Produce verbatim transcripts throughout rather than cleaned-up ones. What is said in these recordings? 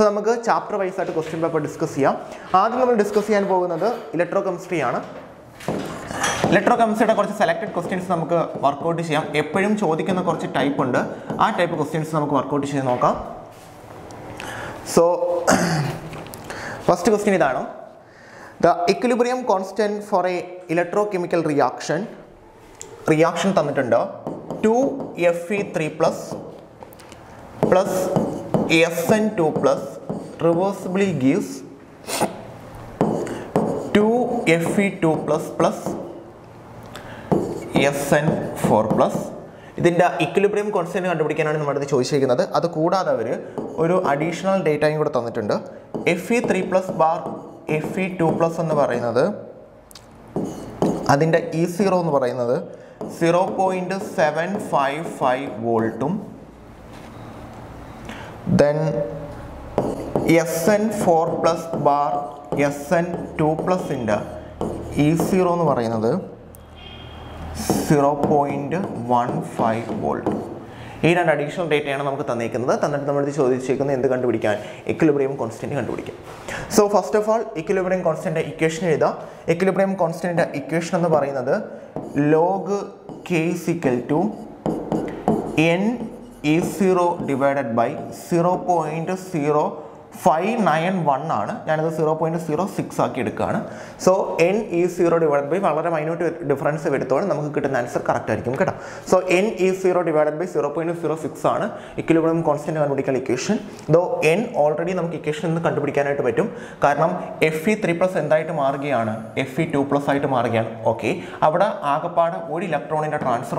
So, we will discuss chapter wise question paper. Discuss we will discuss electrochemistry. Electrochemistry selected questions we will work out. Every type that type of questions we will work out. So, first question is the equilibrium constant for a electrochemical reaction. Reaction two F E three plus plus S N two plus reversibly gives two F E two plus plus S N four plus. This is the equilibrium constant. That is additional data. F E three plus bar F E two plus that is the E zero zero point seven five five voltum. Then S N four plus bar S N two plus in the E zero zero point one five volt. This is additional data we have we have equilibrium constant. So first of all, equilibrium constant equation is the equilibrium constant equation log K is equal to N E zero divided by zero point zero five nine one and zero point zero six. So N E zero divided by value minute difference we will get an answer correct. So N E zero divided by zero point zero six equilibrium constant equation. Though N already we equation in the F E three plus F E two plus item argyan. Okay. Avada one electron in the transfer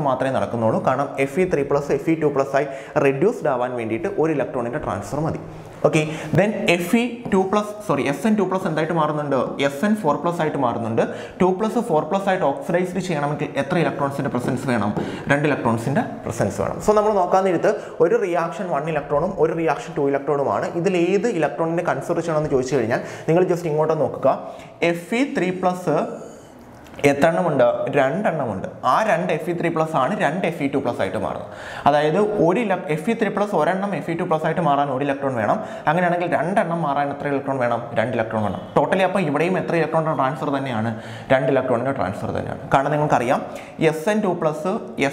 F E three plus F E two plus I reduced one electron in the transfer. Okay, then F E two plus sorry S N two plus എന്തായിട്ട് മാറുന്നുണ്ട് S N four plus ആയിട്ട് മാറുന്നുണ്ട് two plus four plus ആയിട്ട് oxidise ചെയ്യാൻ നമുക്ക് എത്ര ഇലക്ട്രോൺസിന്റെ presence വേണം രണ്ട് ഇലക്ട്രോൺസിന്റെ പ്രസൻസ് വേണം സോ നമ്മൾ നോക്കാൻ നേരത്തെ ഒരു റിയാക്ഷൻ one ഇലക്ട്രോണും ഒരു റിയാക്ഷൻ two ഇലക്ട്രോണുമാണ് ഇതിൽ ഏത് ഇലക്ട്രോണിനെ കൺസിഡർ ചെയ്യണം എന്ന് ചോദിച്ചു കഴിഞ്ഞാൽ നിങ്ങൾ ജസ്റ്റ് ഇങ്ങോട്ട് നോക്കുക F E three plus എത്രണ്ണമുണ്ട് രണ്ടെണ്ണമുണ്ട് ആ രണ്ട് F E three plus ആണ് രണ്ട് F E two plus ആയിട്ട് മാറുന്നത് അതായത് ഒരു F E three plus ഒരെണ്ണം F E two plus ആയിട്ട് മാറാൻ ഒരു ഇലക്ട്രോൺ വേണം അങ്ങനെയാണെങ്കിൽ രണ്ടെണ്ണം മാറാൻ എത്ര ഇലക്ട്രോൺ വേണം രണ്ട് ഇലക്ട്രോൺ വേണം ടോട്ടലി അപ്പോൾ ഇവിടെയും എത്ര ഇലക്ട്രോണിന്റെ ട്രാൻസ്ഫർ തന്നെയാണ് രണ്ട് ഇലക്ട്രോണിന്റെ ട്രാൻസ്ഫർ തന്നെയാണ് കാരണം നിങ്ങൾക്ക് അറിയാം S N two plus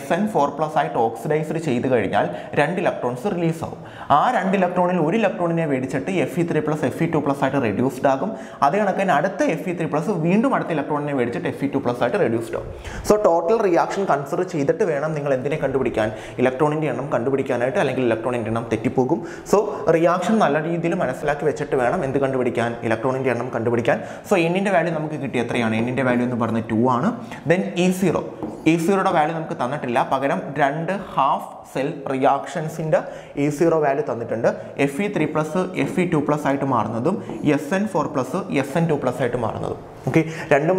S N four plus ആയിട്ട് ഓക്സിഡൈസ് ചെയ്തു കഴിഞ്ഞാൽ രണ്ട് ഇലക്ട്രോൺസ് റിലീസ് ആവും ആ രണ്ട് ഇലക്ട്രോണിൽ ഒരു ഇലക്ട്രോണിനെ വെടിച്ചിട്ട് F E three plus F E two plus ആയിട്ട് റിഡ്യൂസ്ഡ് ആകും അതേ കണക്കിന് അടുത്ത F E three plus വീണ്ടും അടുത്ത ഇലക്ട്രോണിനെ വെടിച്ചിട്ട് F E two plus ആയിട്ട് reduced ആവും സോ ടോട്ടൽ റിയാക്ഷൻ കൺസിഡർ ചെയ്തിട്ട് വേണം നിങ്ങൾ എന്തിനെ കണ്ടുപിടിക്കാൻ ഇലക്ട്രോണിന്റെ എണ്ണം കണ്ടുപിടിക്കാനായിട്ട് അല്ലെങ്കിൽ ഇലക്ട്രോണിന്റെ എണ്ണം തെറ്റിപ്പോകും സോ റിയാക്ഷൻ നല്ല രീതിയിൽ മനസ്സിലാക്കി വെച്ചിട്ട് വേണം എന്ത് കണ്ടുപിടിക്കാൻ ഇലക്ട്രോണിന്റെ എണ്ണം കണ്ടുപിടിക്കാൻ സോ n ന്റെ വാല്യൂ നമുക്ക് കിട്ടി എത്രയാണ് n ന്റെ വാല്യൂ എന്ന് പറഞ്ഞ two ആണ് then E zero E zero ന്റെ വാല്യൂ നമുക്ക് തന്നിട്ടില്ല പകരം രണ്ട് ഹാഫ് സെൽ റിയാക്ഷൻസ് ന്റെ E zero വാല്യൂ തന്നിട്ടുണ്ട് F E three plus F E two plus ആയിട്ട് മാറുന്നതും S N four plus S N two plus ആയിട്ട് മാറുന്നതും okay രണ്ടും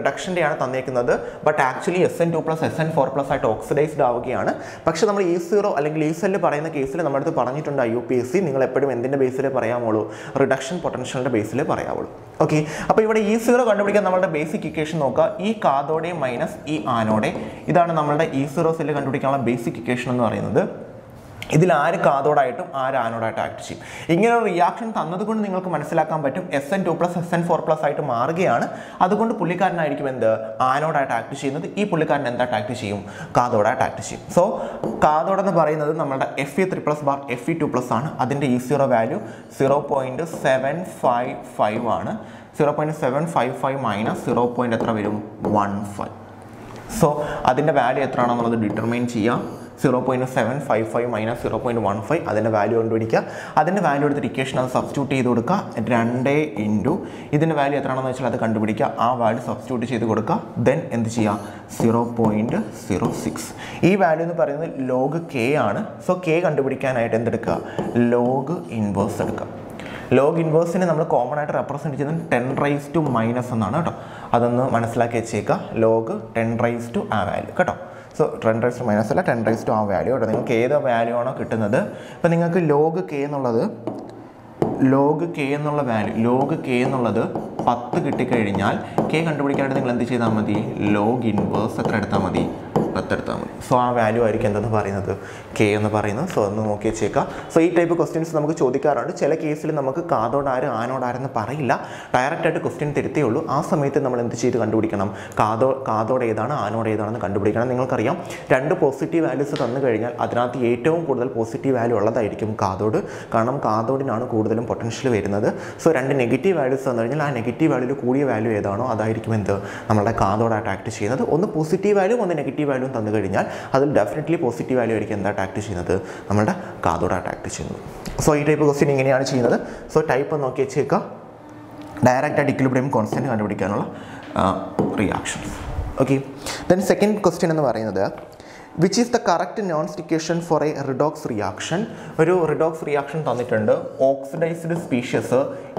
reduction ആണ് തന്നിരിക്കുന്നത് but actually S N two plus S N four plus ആയിട്ട് oxidized ആവുകയാണ് പക്ഷേ നമ്മൾ E zero അല്ലെങ്കിൽ E cell പറയുന്ന കേസിൽ നമ്മൾ അടുത്ത് പറഞ്ഞിട്ടുണ്ട് I U P A C നിങ്ങൾ എപ്പോഴും എന്തിന്റെ ബേസിൽ പറയാമോളൂ reduction potentialന്റെ ബേസിൽ പറയാമോളൂ okay അപ്പോൾ ഇവിടെ E zero കണ്ടുപിടിക്കാൻ നമ്മളുടെ basic equation നോക്കുക ഈ കാഥോഡ് minus ഈ ആനോഡ് ഇതാണ് നമ്മളുടെ E zero സെൽ കണ്ടുപിടിക്കാനുള്ള basic equation എന്ന് പറയുന്നത് ഇതിൽ ആര് കാഥോഡായിട്ടും ആര് ആനോഡായിട്ടും ആക്ട് ചെയ്യും ഇങ്ങനെ ഒരു റിയാക്ഷൻ തന്നതുകൊണ്ട് നിങ്ങൾക്ക് മനസ്സിലാക്കാൻ പറ്റും S N two plus S N four plus ആയിട്ട് മാറുകയാണ് അതുകൊണ്ട് പുള്ളിക്കാരനായിരിക്കും എന്ത് ആനോഡായിട്ട് ആക്ട് ചെയ്യുന്നത് ഈ പുള്ളിക്കാരൻ എന്തായിട്ട് ആക്ട് ചെയ്യും കാഥോഡായിട്ട് ആക്ട് ചെയ്യും സോ കാഥോഡ് എന്ന് പറയുന്നത് നമ്മുടെ F E three plus bar F E two plus ആണ് അതിന്റെ E zero value zero point seven five five ആണ് zero point seven five five minus zero point എത്ര വരും one five സോ അതിന്റെ വാല്യൂ എത്രയാണെന്ന് നമ്മൾ ഡിറ്റർമൈൻ ചെയ്യാം zero point seven five five minus zero point one five അതിന്റെ value കണ്ടുപിടിക്കുക അതിന്റെ വാല്യൂ എടുത്ത് ഇക്വേഷൻ അത് സബ്സ്റ്റിറ്റ്യൂട്ട് ചെയ്തു കൊടുക്കുക two into ഇതിന്റെ വാല്യൂ എത്രയാണെന്ന് വെച്ചാൽ അത് കണ്ടുപിടിക്കുക ആ വാല്യൂ സബ്സ്റ്റിറ്റ്യൂട്ട് ചെയ്തു കൊടുക്കുക then എന്ത് ചെയ്യുക zero point zero six ഈ വാല്യൂ എന്ന് പറയുന്നത് log k ആണ് സോ k കണ്ടുപിടിക്കാനായിട്ട് എന്തെടുക്കുക log inverse എടുക്കുക log inverse നെ നമ്മൾ കോമൺ ആയിട്ട് റെപ്രസെന്റ് ചെയ്യുന്നത് ten raised to minus എന്നാണ് കേട്ടോ അതൊന്ന് മനസ്സിലാക്കി വെച്ചേക്കുക log ten raised to ആ വാല്യൂ കേട്ടോ so ten raised to minus അല്ല ten raised to ആ വാല്യൂ കേട്ടോ നിങ്ങൾക്ക് ഏത് വാല്യൂ ആണോ കിട്ടുന്നത് അപ്പോൾ നിങ്ങൾക്ക് log k എന്നുള്ളത് log k എന്നുള്ള വാല്യൂ log k എന്നുള്ളത് ten കിട്ടി കഴിഞ്ഞാൽ k കണ്ടുപിടിക്കാനായിട്ട് നിങ്ങൾ എന്ത് ചെയ്താൽ മതി log inverse എത്ര എടുത്താൽ മതി So our value is K so we check. So this type of questions we will ask. In case we will cathode or anode direct question thiriyullu. At that time we will do cathode anode you can two positive values positive value cathode. Cathode is potential. So two negative values negative value value one positive value one negative value definitely positive value so this type of question is so type okay check direct at equilibrium constant reactions okay then second question which is the correct Nernst equation for a redox reaction? A redox reaction is oxidized species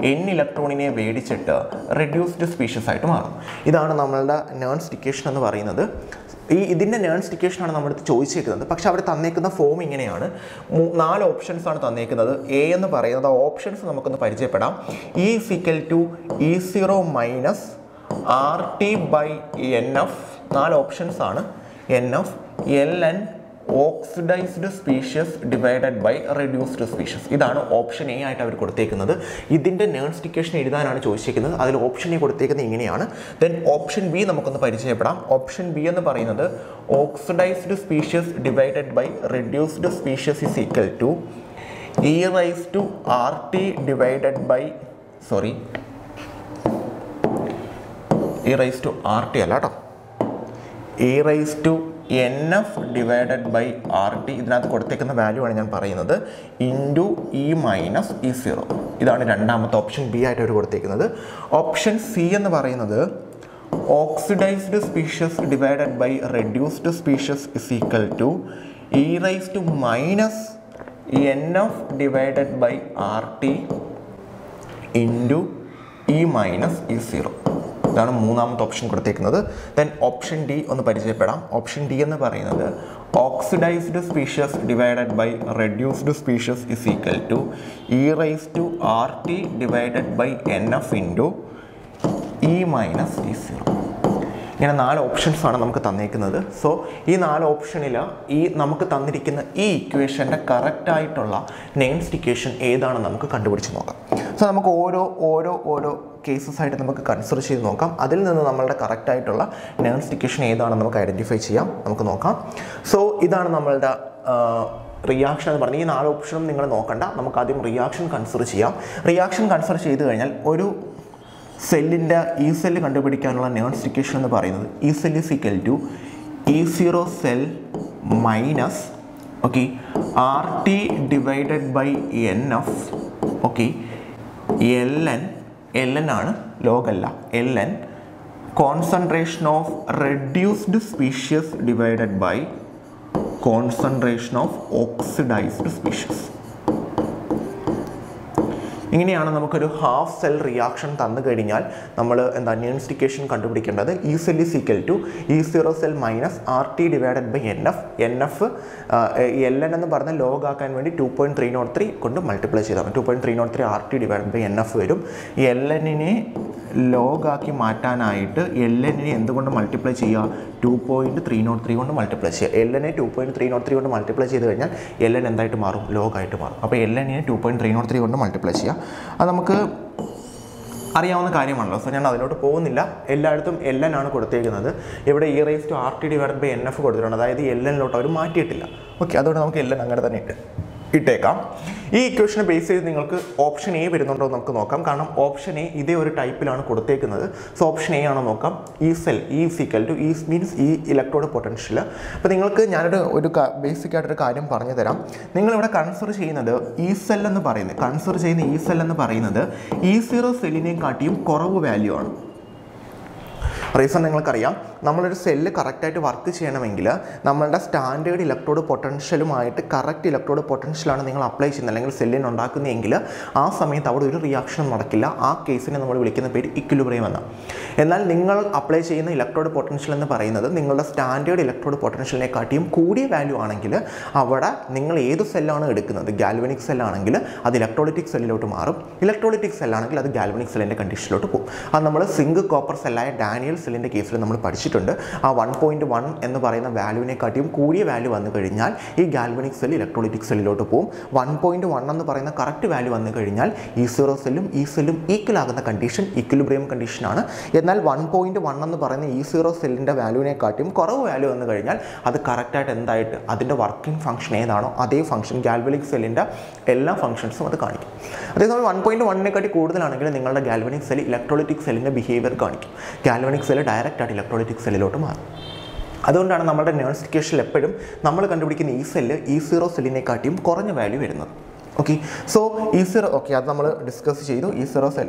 n electron in a way reduced species. This is the Nernst equation. This is the Nernst equation. The form is four options. A and the options E is equal to E zero minus R T by N F. four options are N F. Ln oxidized species divided by reduced species. This is option A. This is the Nernst equation. That is option A. Then option B. Option B is oxidized species divided by reduced species is equal to E raised to R T divided by sorry E raised to RT E raised to N F divided by R T, this is the value into E minus E zero. This is option B. Option C is oxidized species divided by reduced species is equal to E raised to minus N F divided by R T into E minus E zero. That is the option. Then option D on the option D on oxidized species divided by reduced species is equal to E raised to R T divided by N F into E minus E zero. We have four options. So, these four options is E equation correct Nernst equation. So, we will cases side namakku consider cheyidu nokam adil ninnu nammalde correct aayittulla Nernst equation edana namakku identify cheyam namakku nokam so idana nammalde reaction ennu parney ee four optionum ningal nokanda namakku adiyam reaction consider cheyam reaction consider cheyidu kaniyal oru cell inde ee cell kandupidikkanulla Nernst equation ennu parayunnathu ee cell is equal to E zero cell minus okay R T divided by N F okay ln ln is log alla ln concentration of reduced species divided by concentration of oxidized species. ഇങ്ങനെയാണ് നമുക്ക് ഒരു half cell reaction തന്നു കഴിഞ്ഞാൽ നമ്മൾ എന്താ Nernst equation കണ്ടുപിടിക്കേണ്ടത് E cell is equal to E zero cell minus R T divided by N F N F Ln എന്ന് പറഞ്ഞ log ആക്കാൻ വേണ്ടി two point three zero three കൊണ്ട് മൾട്ടിപ്ലൈ ചെയ്താൽ two point three zero three R T divided by N F വരും Ln നെ log ആക്കി മാറ്റാനായിട്ട് Ln നെ എന്തുകൊണ്ട് മൾട്ടിപ്ലൈ ചെയ്യുക two point three zero three കൊണ്ട് മൾട്ടിപ്ലൈ ചെയ്യുക Ln നെ two point three zero three കൊണ്ട് മൾട്ടിപ്ലൈ ചെയ്തു കഴിഞ്ഞാൽ Ln എന്തായിട്ട് മാറും log ആയിട്ട് മാറും അപ്പോൾ Ln നെ two point three zero three കൊണ്ട് മൾട്ടിപ്ലൈ ചെയ്യുക അത് നമുക്ക് അറിയാവുന്ന കാര്യമാണല്ലോ സോ ഞാൻ അതിലോട്ട് പോകുന്നില്ല എല്ലായിടത്തും ln ആണ് കൊടുത്തേക്കുന്നത് ഇവിടെ e raised to rt divided by nf കൊടുത്തിട്ടുണ്ട് അതായത് ln ലോട്ട് അവർ മാറ്റിയിട്ടില്ല ഓക്കേ അതുകൊണ്ട് നമുക്ക് ln അങ്ങനെ തന്നെ ഇട്ട് ഇട്ടേക്കാം ഈ ഇക്വേഷനെ ബേസ് ചെയ്ത് നിങ്ങൾക്ക് ഓപ്ഷൻ എ വരുന്നുണ്ടോ എന്ന് നമുക്ക് നോക്കാം കാരണം ഓപ്ഷൻ എ ഇതേ ഒരു ടൈപ്പിലാണ് കൊടുത്തേക്കുന്നത് സോ ഓപ്ഷൻ എ ആണെന്ന് നോക്കാം ഈ cell E equal to E means E electrode potential അപ്പോൾ നിങ്ങൾക്ക് ഞാൻ ഒരു ബേസിക് ആയിട്ട് ഒരു കാര്യം പറഞ്ഞു തരാം നിങ്ങൾ ഇവിടെ കൺസിഡർ ചെയ്യുന്നത് E സെൽ എന്ന് പറയുന്നത് കൺസിഡർ ചെയ്യുന്ന E സെൽ എന്ന് പറയുന്നത് E zero സെല്ലിനെ കാട്ടിയും കുറവ് വാല്യൂ ആണ് റീസൺ നിങ്ങൾക്കറിയാം നമ്മൾ ഒരു സെൽ കറക്റ്റ് ആയിട്ട് വർക്ക് ചെയ്യണമെങ്കിൽ നമ്മളുടെ സ്റ്റാൻഡേർഡ് ഇലക്ട്രോഡ് പൊട്ടൻഷ്യലുമായിട്ട് കറക്റ്റ് ഇലക്ട്രോഡ് പൊട്ടൻഷ്യലാണ് നിങ്ങൾ അപ്ലൈ ചെയ്യുന്നത് അല്ലെങ്കിൽ സെല്ലിനെ ഉണ്ടാക്കുന്നതെങ്കിൽ ആ സമയത്ത് അവിടെ ഒരു റിയാക്ഷൻ നടക്കില്ല ആ കേസിനെ നമ്മൾ വിളിക്കുന്ന പേര് ഇക്വിലിബ്രിയം എന്നാണ് എന്നാൽ നിങ്ങൾ അപ്ലൈ ചെയ്യുന്ന ഇലക്ട്രോഡ് പൊട്ടൻഷ്യൽ എന്ന് പറയുന്നത് നിങ്ങളുടെ സ്റ്റാൻഡേർഡ് ഇലക്ട്രോഡ് പൊട്ടൻഷ്യലിനെക്കാട്ടിയും കൂടിയ വാല്യൂ ആണെങ്കിൽ അവിടെ നിങ്ങൾ ഏത് സെല്ലാണ് എടുക്കുന്നത് ഗാൽവനിക് സെല്ലാണെങ്കിൽ അത് ഇലക്ട്രോലൈറ്റിക് സെല്ലിലോട്ട് മാറും ഇലക്ട്രോലൈറ്റിക് സെല്ലാണെങ്കിൽ അത് ഗാൽവനിക് സെല്ലിൻ്റെ കണ്ടീഷനിലോട്ട് പോകും അത് നമ്മൾ സിംഗിൾ കോപ്പർ സെല്ലായ ഡാനിയൽ സെല്ലിൻ്റെ കേസിൽ നമ്മൾ പഠിച്ചു കാണിച്ചിട്ടുണ്ട് ആ one point one എന്ന് പറയുന്ന വാല്യൂവിനെക്കാട്ടിയും കൂടിയ വാല്യൂ വന്നു കഴിഞ്ഞാൽ ഈ ഗാൽവനിക് സെൽ ഇലക്ട്രോലൈറ്റിക് സെല്ലിലോട്ട് പോകും one point one എന്ന് പറയുന്ന കറക്റ്റ് വാല്യൂ വന്നു കഴിഞ്ഞാൽ ഈ E zero സെല്ലും ഈ സെല്ലും ഈക്വൽ ആകുന്ന കണ്ടീഷൻ ഈക്വിലിബ്രിയം കണ്ടീഷൻ ആണ് എന്നാൽ one point one എന്ന് പറയുന്ന E zero സെല്ലിന്റെ വാല്യൂവിനെക്കാട്ടിയും കുറവ് വാല്യൂ വന്നു കഴിഞ്ഞാൽ അത് കറക്റ്റ് ആയിട്ട് എന്തായിട്ട് അതിന്റെ വർക്കിംഗ് ഫംഗ്ഷൻ ഏതാണോ അതേ ഫംഗ്ഷൻ ഗാൽവനിക് സെല്ലിന്റെ എല്ലാ ഫംഗ്ഷൻസും അത് കാണിക്കും അതേസമയം one point one നെക്കാട്ടി കൂടുതലാണെങ്കിൽ നിങ്ങളുടെ ഗാൽവനിക് സെൽ ഇലക്ട്രോലൈറ്റിക് സെല്ലിന്റെ ബിഹേവിയർ കാണിക്കും ഗാൽവനിക് സെൽ ഡയറക്റ്റ് ആയിട്ട് ഇലക്ട്രോലൈറ്റിക് സെല്ലിലോട്ട് മാറും അതുകൊണ്ടാണ് നമ്മുടെ Nernst കേസിൽ എപ്പോഴും നമ്മൾ കണ്ടുപിടിക്കുന്ന ഈ സെല്ല് E zero സെല്ലിനെക്കാട്ടിയും കുറഞ്ഞ വാല്യൂ വരുന്നത് Okay, so E zero okay അത് നമ്മൾ ഡിസ്കസ് ചെയ്തു E zero സെൽ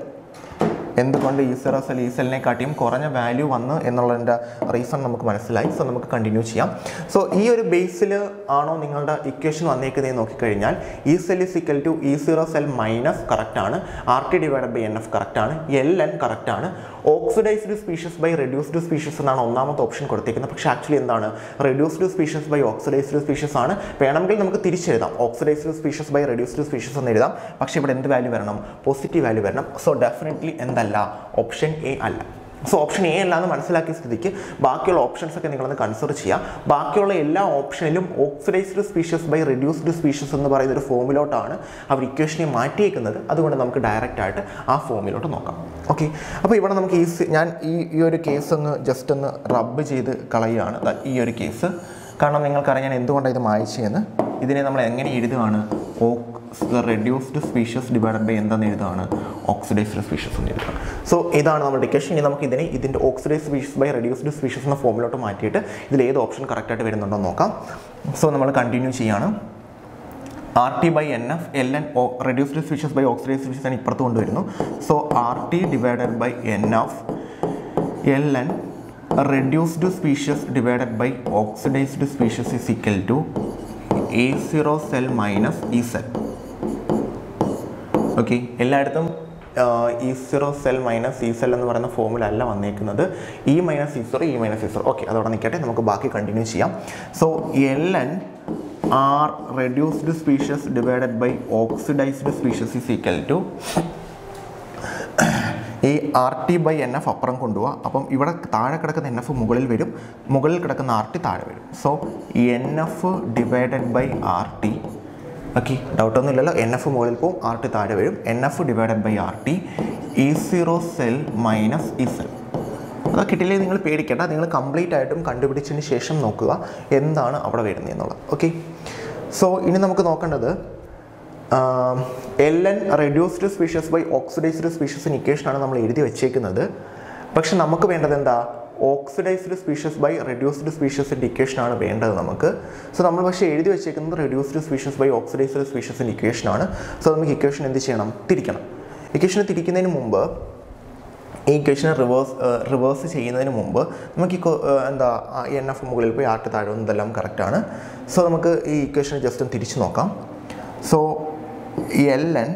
എന്തുകൊണ്ട് E zero സെൽ E സെല്ലിനെക്കാട്ടിയും കുറഞ്ഞ വാല്യൂ വന്നു എന്നുള്ളതിൻ്റെ റീസൺ നമുക്ക് മനസ്സിലായി സോ നമുക്ക് കണ്ടിന്യൂ ചെയ്യാം സോ ഈ ഒരു ബേസിൽ ആണോ നിങ്ങളുടെ ഇക്വേഷൻ വന്നേക്കുന്നതെന്ന് നോക്കിക്കഴിഞ്ഞാൽ E cell is equal to E zero cell minus കറക്റ്റാണ് R T divided by N F കറക്റ്റാണ് എൽ എൻ കറക്റ്റാണ് oxidised species by reduced species എന്നാണ് ഒന്നാമത്തെ ഓപ്ഷൻ കൊടുത്തേക്കുന്നത് പക്ഷേ ആക്ച്വലി എന്താണ് reduced species by oxidised species ആണ് വേണമെങ്കിൽ നമുക്ക് തിരിച്ചെഴുതാം oxidised species by reduced species എന്ന് എഴുതാം പക്ഷേ ഇവിടെ എന്ത് വാല്യൂ വരണം പോസിറ്റീവ് വാല്യൂ വരണം സോ ഡെഫിനറ്റ്ലി എന്തല്ല ഓപ്ഷൻ എ അല്ല സോ ഓപ്ഷൻ എ അല്ലാന്ന് മനസ്സിലാക്കിയ സ്ഥിതിക്ക് ബാക്കിയുള്ള ഓപ്ഷൻസ് ഒക്കെ നിങ്ങളൊന്ന് കൺസിഡർ ചെയ്യുക ബാക്കിയുള്ള എല്ലാ ഓപ്ഷനിലും oxidised species by reduced species എന്ന് പറയുന്ന ഒരു ഫോമിലോട്ടാണ് അവർ ഇക്വേഷനെ മാറ്റിയേക്കുന്നത് അതുകൊണ്ട് നമുക്ക് ഡയറക്റ്റ് ആയിട്ട് ആ ഫോമിലോട്ട് നോക്കാം ഓക്കെ അപ്പോൾ ഇവിടെ നമുക്ക് ഈസി ഞാൻ ഈ ഈ ഒരു കേസ് ഒന്ന് ജസ്റ്റ് ഒന്ന് റബ്ബ് ചെയ്ത് കളയുകയാണ് ഈ ഒരു കേസ് കാരണം നിങ്ങൾക്കറിയാം ഞാൻ എന്തുകൊണ്ടാണ് ഇത് മായിച്ചതെന്ന് ഇതിനെ നമ്മൾ എങ്ങനെ എഴുതുകയാണ് റെഡ്യൂസ്ഡ് സ്പീഷീസ് ഡിവൈഡഡ് ബൈ എന്താണെന്ന് എഴുതുകയാണ് ഓക്സിഡൈസ്ഡ് സ്പീഷീസ് എന്ന് എഴുതുകയാണ് സോ ഇതാണ് നമ്മുടെ ഇക്വേഷൻ ഇനി നമുക്ക് ഇതിനെ ഇതിൻ്റെ oxidised species by reduced species എന്ന ഫോമിലോട്ട് മാറ്റിയിട്ട് ഇതിൽ ഏത് ഓപ്ഷൻ കറക്റ്റായിട്ട് വരുന്നുണ്ടോ എന്ന് നോക്കാം സോ നമ്മൾ കണ്ടിന്യൂ ചെയ്യാണ് R T by N F L N reduced species by oxidised species ആണ് ഇപ്പുറത്ത് കൊണ്ടുവരുന്നു so R T divided by N F L N reduced species divided by oxidised species is equal to E zero cell minus E cell okay എല്ലായിടത്തും E zero cell minus E cell എന്ന് പറയുന്ന ഫോമിലല്ല വന്നേക്കുന്നത് E minus E zero E minus E zero okay അതോടെ നിൽക്കട്ടെ നമുക്ക് ബാക്കി continue ചെയ്യാം so L N R reduced species divided by oxidised species is equal to ഈ R T by N F അപ്പുറം കൊണ്ടുപോകാം അപ്പം ഇവിടെ താഴെ കിടക്കുന്ന എൻ എഫ് മുകളിൽ വരും മുകളിൽ കിടക്കുന്ന ആർ ടി താഴെ വരും so N F divided by R T okay ഡൗട്ടൊന്നും ഇല്ലല്ലോ എൻ എഫ് മുകളിൽ പോകും ആർ ടി താഴെ വരും N F divided by R T E zero cell minus E cell അത് കിട്ടിയില്ലേ നിങ്ങൾ പേടിക്കേണ്ട നിങ്ങൾ കംപ്ലീറ്റ് ആയിട്ടും കണ്ടുപിടിച്ചതിന് ശേഷം നോക്കുക എന്താണ് അവിടെ വരുന്നതെന്നുള്ളത് ഓക്കെ സോ ഇനി നമുക്ക് നോക്കേണ്ടത് L N reduced species by oxidised സ്പീഷീസിന് ഇക്വേഷനാണ് നമ്മൾ എഴുതി വെച്ചേക്കുന്നത് പക്ഷെ നമുക്ക് വേണ്ടത് എന്താ ഓക്സിഡൈസ്ഡ് സ്പീഷീസ് ബൈ റെഡ്യൂസ്ഡ് സ്പീഷീസിൻ്റെ ഇക്വേഷനാണ് വേണ്ടത് നമുക്ക് സോ നമ്മൾ പക്ഷേ എഴുതി വെച്ചേക്കുന്നത് റെഡ്യൂസ്ഡ് സ്പീഷീസ് ബൈ ഓക്സിഡൈസ്ഡ് സ്പീഷീസിൻ്റെ ഇക്വേഷനാണ് സോ നമുക്ക് ഇക്വേഷൻ എന്ത് ചെയ്യണം തിരിക്കണം ഇക്വേഷനെ തിരിക്കുന്നതിന് മുമ്പ് ഈ ഇക്വേഷനെ റിവേഴ്സ് റിവേഴ്സ് ചെയ്യുന്നതിന് മുമ്പ് നമുക്ക് എന്താ എൻ എഫ് മുകളിൽ പോയി ആർട്ട് താഴെ വന്നതെല്ലാം കറക്റ്റാണ് സോ നമുക്ക് ഈ ഇക്വേഷനെ ജസ്റ്റ് ഒന്ന് തിരിച്ച് നോക്കാം so L N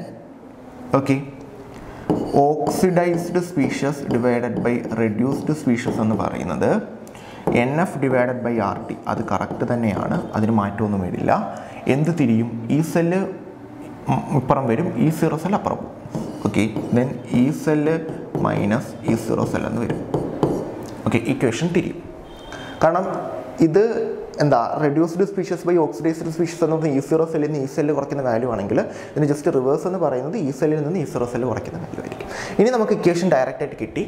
okay oxidised species divided by reduced species എന്ന് പറയുന്നത് N F divided by R T അത് കറക്റ്റ് തന്നെയാണ് അതിന് മാറ്റമൊന്നും വരില്ല എന്ത് തിരിയും ഈ സെല്ല് ഇപ്പുറം വരും ഈ സീറോ സെൽ അപ്പുറം ഓക്കെ ദെൻ ഈ cell minus E zero cell എന്ന് വരും ഓക്കെ ഇക്വേഷൻ തിരിയും കാരണം ഇത് എന്താ reduced species by oxidised species എന്ന് പറയുന്നത് E zero സെല്ലിൽ നിന്ന് E സെല്ല് കുറയ്ക്കുന്ന വാല്യൂ ആണെങ്കിൽ ഇതിന് ജസ്റ്റ് റിവേഴ്സ് എന്ന് പറയുന്നത് E സെല്ലിൽ നിന്ന് E zero സെല്ല് കുറയ്ക്കുന്ന വാല്യൂ ആയിരിക്കും ഇനി നമുക്ക് ഇക്വേഷൻ ഡയറക്റ്റ് ആയിട്ട് കിട്ടി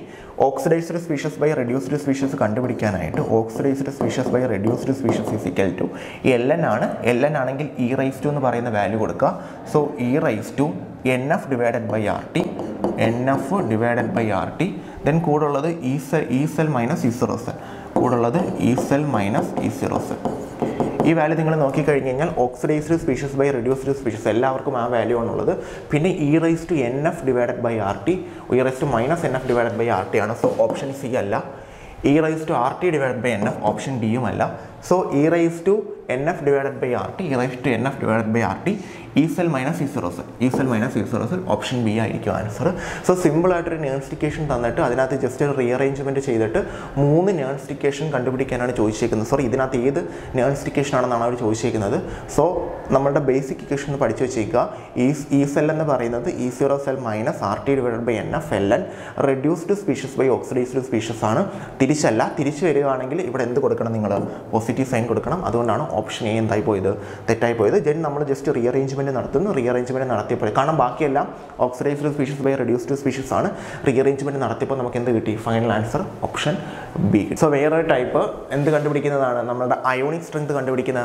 oxidised species by reduced species കണ്ടുപിടിക്കാനായിട്ട് oxidised species by reduced species is equal to L N ആണ് എൽ എൻ ആണെങ്കിൽ E റൈസ് ടു എന്ന് പറയുന്ന വാല്യൂ കൊടുക്കുക so E raise to N F divided by R T N F divided by R T then കൂടെ ഉള്ളത് E cell E cell minus E zero cell കൂടുള്ളത് E cell minus E zero cell ഈ value നിങ്ങൾ നോക്കിക്കഴിഞ്ഞ് കഴിഞ്ഞാൽ oxidised species by reduced species എല്ലാവർക്കും ആ value ആണുള്ളത് പിന്നെ E raise to N F divided by R T E raise to minus N F divided by R T ആണ് so option C അല്ല E raise to R T divided by N F option ഡിയും അല്ല so E raise to nf divided by rt e raised to nf divided by rt e cell minus e zero cell e cell minus e zero cell option B ആയിരിക്കും answer. So simple ആയിട്ടൊരു Nernst equation തന്നിട്ട് അതിനകത്ത് just ഒരു rearrangement ചെയ്തിട്ട് മൂന്ന് Nernst equation കണ്ടുപിടിക്കാനാണ് ചോദിച്ചിരിക്കുന്നത്. Sorry ഇതിനകത്ത് ഏത് Nernst equation ആണെന്നാണ് അവർ ചോദിച്ചിരിക്കുന്നത്. സോ നമ്മളുടെ ബേസിക് equation ഒന്ന് പഠിച്ചു വെച്ചേക്കുക. E cell എന്ന് പറയുന്നത് e zero cell minus rt divided by nf ln reduced species by oxidized species ആണ്. തിരിച്ചല്ല, തിരിച്ചു വരികയാണെങ്കിൽ ഇവിടെ എന്ത് കൊടുക്കണം, നിങ്ങൾ പോസിറ്റീവ് സൈൻ കൊടുക്കണം. അതുകൊണ്ടാണ് ഓപ്ഷൻ എ എന്തായി പോയത്, തെറ്റായി പോയത്. ദെൻ നമ്മൾ ജസ്റ്റ് റീഅറേഞ്ച്മെന്റ് നടത്തുന്നു. റീഅറേഞ്ച്മെന്റ് നടത്തിയപ്പോൾ കാരണം ബാക്കിയെല്ലാം oxidised species by reduced species ആണ്. റീഅറേഞ്ച്മെന്റ് നടത്തിയപ്പോൾ നമുക്ക് എന്ത് കിട്ടി, final answer option B. So വേറൊരു ടൈപ്പ് എന്ത് കണ്ടുപിടിക്കുന്നതാണ്, നമ്മുടെ അയോണിക് സ്ട്രെങ്ത് കണ്ടുപിടിക്കുന്ന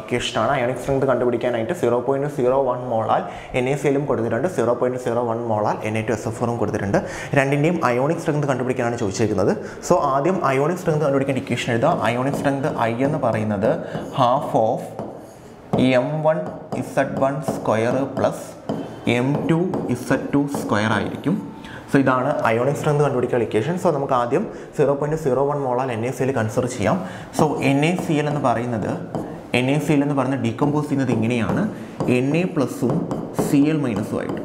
ഇക്വേഷൻ ആണ്. അയോണിക് സ്ട്രെങ്ത് കണ്ടുപിടിക്കാനായിട്ട് zero point zero one molal N A സിയിലും കൊടുത്തിട്ടുണ്ട്, zero point zero one molal N A two S F ഫോറും കൊടുത്തിട്ടുണ്ട്. രണ്ടിൻ്റെയും അയോണിക് സ്ട്രെങ്ത് കണ്ടുപിടിക്കാനാണ് ചോദിച്ചിരിക്കുന്നത്. സോ ആദ്യം അയോണിക് സ്ട്രെങ്ത് കണ്ടുപിടിക്കേണ്ട ഇക്വേഷൻ എഴുതാം. അയോണിക് സ്ട്രെങ്ത് ഐ എന്ന് പറയുന്നത് half of M one Z one square plus M two Z two square ആയിരിക്കും. സോ ഇതാണ് അയോണിക് സ്ട്രെങ്ത് കണ്ടുപിടിക്കാൻ ഇക്വേഷൻ. സോ നമുക്ക് ആദ്യം zero point zero one molal N A സിയിൽ കൺസിഡർ ചെയ്യാം. So N A C L എന്ന് പറയുന്നത് N A C L എന്ന് പറഞ്ഞാൽ ഡീകമ്പോസ് ചെയ്യുന്നത് ഇങ്ങനെയാണ്, എൻ എ പ്ലസും സി എൽ മൈനസും ആയിട്ട്.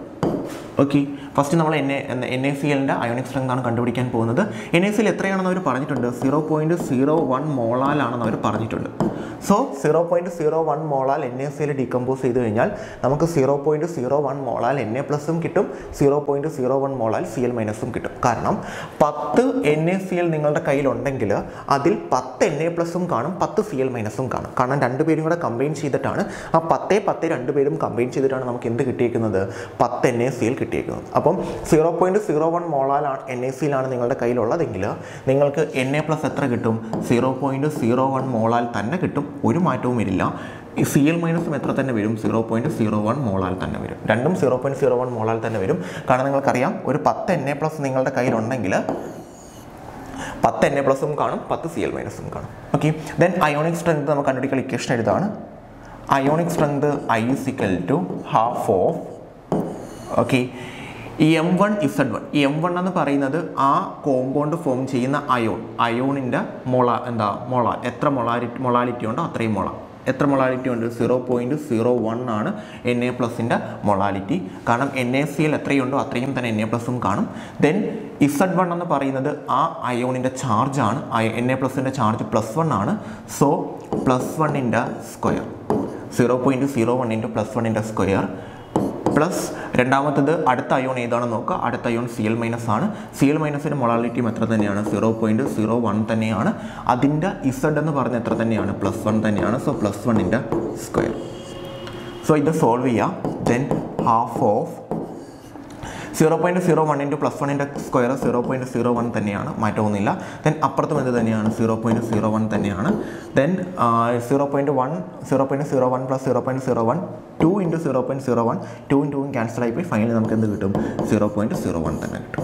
ഓക്കെ, ഫസ്റ്റ് നമ്മൾ N A N A C എല്ലിൻ്റെ അയോണിക് സ്ട്രെങ്താണ് കണ്ടുപിടിക്കാൻ പോകുന്നത്. എൻ എ സിയിൽ എത്രയാണെന്ന് അവർ പറഞ്ഞിട്ടുണ്ട്, സീറോ പോയിൻറ്റ് സീറോ വൺ മോളാലാണെന്ന് അവർ പറഞ്ഞിട്ടുണ്ട്. So zero point zero one molal N A സിയിൽ ഡീകമ്പോസ് ചെയ്ത് കഴിഞ്ഞാൽ നമുക്ക് zero point zero one molal N A പ്ലസും കിട്ടും, zero point zero one molal C L മൈനസും കിട്ടും. കാരണം പത്ത് എൻ എ സി എൽ നിങ്ങളുടെ കയ്യിലുണ്ടെങ്കിൽ അതിൽ പത്ത് എൻ എ പ്ലസും കാണും, പത്ത് സി എൽ മൈനസും കാണും. കാരണം രണ്ടുപേരും കൂടെ കമ്പൈൻ ചെയ്തിട്ടാണ്, ആ പത്തേ പത്ത് രണ്ടുപേരും കമ്പൈൻ ചെയ്തിട്ടാണ് നമുക്ക് എന്ത് കിട്ടിയിരിക്കുന്നത്, പത്ത് എൻ എ സിയിൽ കിട്ടിയിരിക്കുന്നത്. അപ്പം സീറോ പോയിൻറ്റ് സീറോ വൺ മോളാലാണ് എൻ എ സിയിലാണ് നിങ്ങളുടെ കയ്യിലുള്ളതെങ്കിൽ നിങ്ങൾക്ക് എൻ എ പ്ലസ് എത്ര കിട്ടും, zero point zero one molal തന്നെ കിട്ടും, ഒരു മാറ്റവും വരില്ല. സി എൽ മൈനസും എത്ര തന്നെ വരും, zero point zero one molal തന്നെ വരും, രണ്ടും zero point zero one molal തന്നെ വരും. കാരണം നിങ്ങൾക്കറിയാം, ഒരു പത്ത് എൻ എ പ്ലസ് നിങ്ങളുടെ കയ്യിലുണ്ടെങ്കിൽ പത്ത് എൻ എ പ്ലസും കാണും, പത്ത് സി എൽ മൈനസും കാണും. ഓക്കെ, ദെൻ അയോണിക് സ്ട്രെങ്ത് നമുക്ക് കണ്ടുപിടിക്കാൻ ഇക്വേഷൻ എഴുതാണ്. Ionic strength I is equal to half of, okay, M one Z one. M one എന്ന് പറയുന്നത് ആ കോമ്പൗണ്ട് ഫോം ചെയ്യുന്ന അയോൺ, അയോണിൻ്റെ മൊള എന്താ മൊളാൽ, എത്ര മൊളാലിറ്റി മൊളാലിറ്റി ഉണ്ടോ അത്രയും മൊള, എത്ര മൊളാലിറ്റി ഉണ്ട്, സീറോ പോയിൻറ്റ് സീറോ വൺ ആണ് എൻ എ പ്ലസിൻ്റെ മൊളാലിറ്റി. കാരണം എൻ എ സിയിൽ എത്രയുണ്ടോ അത്രയും തന്നെ എൻ എ പ്ലസും കാണും. ദെൻ ഇസഡ് വൺ എന്ന് പറയുന്നത് ആ അയോണിൻ്റെ ചാർജാണ്, എൻ എ പ്ലസിൻ്റെ ചാർജ് പ്ലസ് വൺ ആണ്. സോ പ്ലസ് വണ്ണിൻ്റെ സ്ക്വയർ, സീറോ പോയിൻറ്റ് സീറോ വണ്ണിൻ്റെ പ്ലസ് വണ്ണിൻ്റെ സ്ക്വയർ പ്ലസ് രണ്ടാമത്തത് അടുത്ത അയോൺ ഏതാണെന്ന് നോക്കുക. അടുത്ത അയോൺ സി എൽ മൈനസ് ആണ്. സി എൽ മൈനസിൻ്റെ മൊളാലിറ്റിയും എത്ര തന്നെയാണ്, സീറോ പോയിൻറ്റ് സീറോ വൺ തന്നെയാണ്. അതിൻ്റെ ഇസഡ് എന്ന് പറഞ്ഞ എത്ര തന്നെയാണ്, പ്ലസ് വൺ തന്നെയാണ്. സോ പ്ലസ് വണ്ണിൻ്റെ സ്ക്വയർ. സോ ഇത് സോൾവ് ചെയ്യാം. Then half of zero point zero വണ്ണിൻ്റെ പ്ലസ് വണ്ണിൻ്റെ square zero point zero one തന്നെയാണ്, മാറ്റമൊന്നുമില്ല. ദെൻ അപ്പുറത്തും എന്ത് തന്നെയാണ്, സീറോ പോയിൻറ്റ് സീറോ വൺ തന്നെയാണ്. Then zero point one zero point zero one plus zero point zero one two into zero point zero one ടൂവും ടൂവും ക്യാൻസലായി പോയി ഫൈനലി നമുക്ക് എന്ത് കിട്ടും, സീറോ പോയിൻറ്റ് സീറോ വൺ തന്നെ കിട്ടും.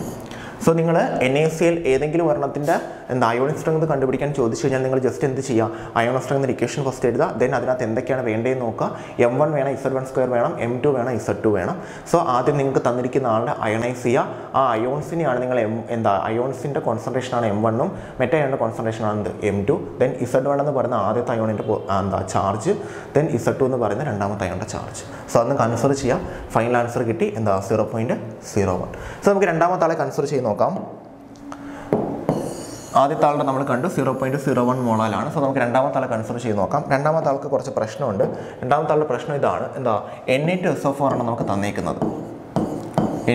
സോ നിങ്ങൾ എൻ എ സിയിൽ ഏതെങ്കിലും ഒരെണ്ണത്തിൻ്റെ എന്താ അയോണിക് സ്ട്രെങ്ത് കണ്ടുപിടിക്കാൻ ചോദിച്ചു കഴിഞ്ഞാൽ നിങ്ങൾ ജസ്റ്റ് എന്ത് ചെയ്യുക, അയോണിക് സ്ട്രെങ്ത് ഇക്വേഷൻ ഫസ്റ്റ് എഴുതുക. ദെൻ അതിനകത്ത് എന്തൊക്കെയാണ് വേണ്ടതെന്ന് നോക്കുക. എം വൺ വേണം, ഇസഡ് വൺ സ്ക്വയർ വേണം, എം ടു വേണം, ഇസഡ് ടു വേണം. സോ ആദ്യം നിങ്ങൾക്ക് തന്നിരിക്കുന്ന ആളുടെ അയോണൈസ് ചെയ്യുക. ആ അയോൺസിനെയാണ് നിങ്ങൾ എം എന്താ അയോൺസിൻ്റെ കോൺസെൻട്രേഷനാണ് എം വണ്ണും, മറ്റേ അയോണിൻ്റെ കോൺസെൻട്രേഷനാണ് എന്ത് M two. Then Z one എന്ന് പറയുന്ന ആദ്യത്തെ അയോണിൻ്റെ എന്താ ചാർജ്, ദെൻ ഇസഡ് ടു എന്ന് പറയുന്ന രണ്ടാമത്തെ അയോണിൻ്റെ ചാർജ്. സോ അതൊന്ന് കൺസിഡർ ചെയ്യുക. ഫൈനൽ ആൻസർ കിട്ടി എന്താ zero point zero one. So നമുക്ക് രണ്ടാമത്തെ ആളെ കൺസിഡർ ചെയ്ത് നോക്കാം. ആദ്യത്തെ ആളുടെ നമ്മൾ കണ്ടു സീറോ പോയിൻറ്റ് സീറോ വൺ മോളാലാണ്. സോ നമുക്ക് രണ്ടാമത്തെ ആളെ കൺസിഡർ ചെയ്ത് നോക്കാം. രണ്ടാമത്തെ ആൾക്ക് കുറച്ച് പ്രശ്നമുണ്ട്. രണ്ടാമത്തെ ആളുടെ പ്രശ്നം ഇതാണ്, എന്താ N A two S F four ആണ് നമുക്ക് തന്നേക്കുന്നത്,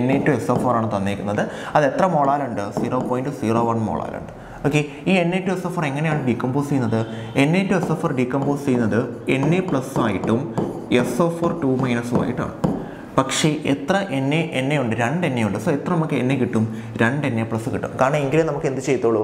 N A two S F four ആണ് തന്നേക്കുന്നത്. അത് എത്ര മോളാലുണ്ട്, സീറോ പോയിൻറ്റ് സീറോ വൺ മോളാലുണ്ട്. ഓക്കെ, ഈ N A two S F four എങ്ങനെയാണ് ഡീകമ്പോസ് ചെയ്യുന്നത്, N A two S F four decompose ചെയ്യുന്നത് എൻ എ പ്ലസ് ആയിട്ടും എസ് എഫ് ഫോർ ടു മൈനസും ആയിട്ടാണ്. പക്ഷേ എത്ര എൻ എ എൻ എ ഉണ്ട്, രണ്ട് എൻ എ ഉണ്ട്. സോ എത്ര നമുക്ക് എൻ എ കിട്ടും, രണ്ട് എൻ എ പ്ലസ് കിട്ടും. കാരണം എങ്കിലും നമുക്ക് എന്ത് ചെയ്യത്തുള്ളൂ,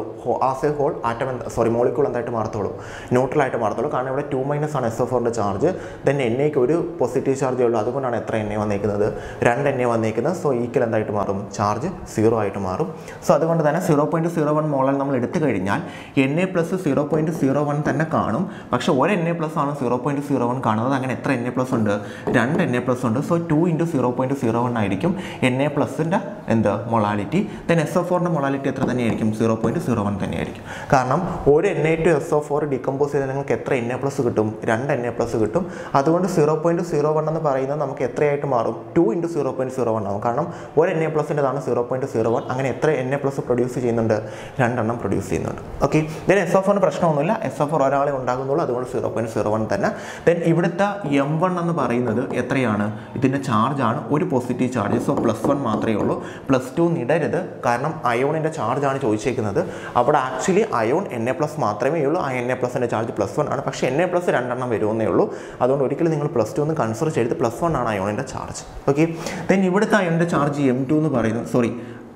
as a whole atom sorry molecule എന്തായിട്ട് മാറത്തുള്ളൂ, ന്യൂട്രലായിട്ട് മാറത്തുള്ളൂ. കാരണം ഇവിടെ ടു മൈനസ് ആണ് എസ് എഫ് ഫോറിൻ്റെ ചാർജ്, ദെൻ എൻ എക്ക് ഒരു പോസിറ്റീവ് ചാർജേ ഉള്ളൂ. അതുകൊണ്ടാണ് എത്ര എൻ എ വന്നേക്കുന്നത്, രണ്ട് എൻ എ വന്നേക്കുന്നത്. സോ ഈക്വൽ എന്തായിട്ട് മാറും, ചാർജ് സീറോ ആയിട്ട് മാറും. സോ അതുകൊണ്ട് തന്നെ zero point zero one molal നമ്മൾ എടുത്തു കഴിഞ്ഞാൽ N A plus zero point zero one തന്നെ കാണും. പക്ഷേ ഒരു എൻ എ പ്ലസ് ആണ് സീറോ പോയിൻറ്റ് സീറോ വൺ കാണുന്നത്. അങ്ങനെ എത്ര എൻ എ പ്ലസ് ഉണ്ട്, രണ്ട് എൻ എ പ്ലസ് ഉണ്ട്. So two into zero point zero one ആയിരിക്കും Na plus ന്റെ എന്ത് molality. Then S O four ന്റെ molality എത്ര തന്നെ ആയിരിക്കും zero point zero one തന്നെ ആയിരിക്കും. കാരണം ഒരു Na two S O four decompose ചെയ്താൽ നിങ്ങൾക്ക് എത്ര Na plus കിട്ടും? രണ്ട് Na plus കിട്ടും. അതുകൊണ്ട് zero point zero one എന്ന് പറയുന്നത് നമുക്ക് എത്രയായിട്ട് മാറും? two into zero point zero one ആവും. കാരണം ഒരു Na plus ന്റെതാണ് zero point zero one. അങ്ങനെ എത്ര Na plus produce ചെയ്യുന്നുണ്ട്? രണ്ടെണ്ണം produce ചെയ്യുന്നുണ്ട്. Okay. Then S O four ന് പ്രശ്നമൊന്നുമില്ല. S O four ഒരാളെ ഉണ്ടാകുന്നുള്ളൂ. അതുകൊണ്ട് zero point zero one തന്നെ. Then ഇവിടുത്തെ M one എന്ന് പറയുന്നത് എത്രയാണ്? ഇതിന്റെ ചാർജ് ആണ് ഒരു positive charge. So plus one മാത്രമേ ഉള്ളൂ. plus two നിടരുത്. കാരണം അയോണിന്റെ ചാർജ് ആണ് ചോദിച്ചേക്കുന്നത്. അവിടെ ആക്ച്വലി അയോൺ Na plus മാത്രമേ ഉള്ളൂ. ആ Na plus ന്റെ ചാർജ് plus one ആണ്. പക്ഷേ Na plus രണ്ടെണ്ണം വരുന്നേ ഉള്ളൂ. അതുകൊണ്ട് ഒരിക്കലും നിങ്ങൾ plus two എന്ന് കൺസിഡർ ചെയ്യരുത്. plus one ആണ് അയോണിന്റെ ചാർജ്. ഓക്കേ. Then ഇവിടുത്തെ അയോണിന്റെ ചാർജ് M two എന്ന് പറയുന്നത് sorry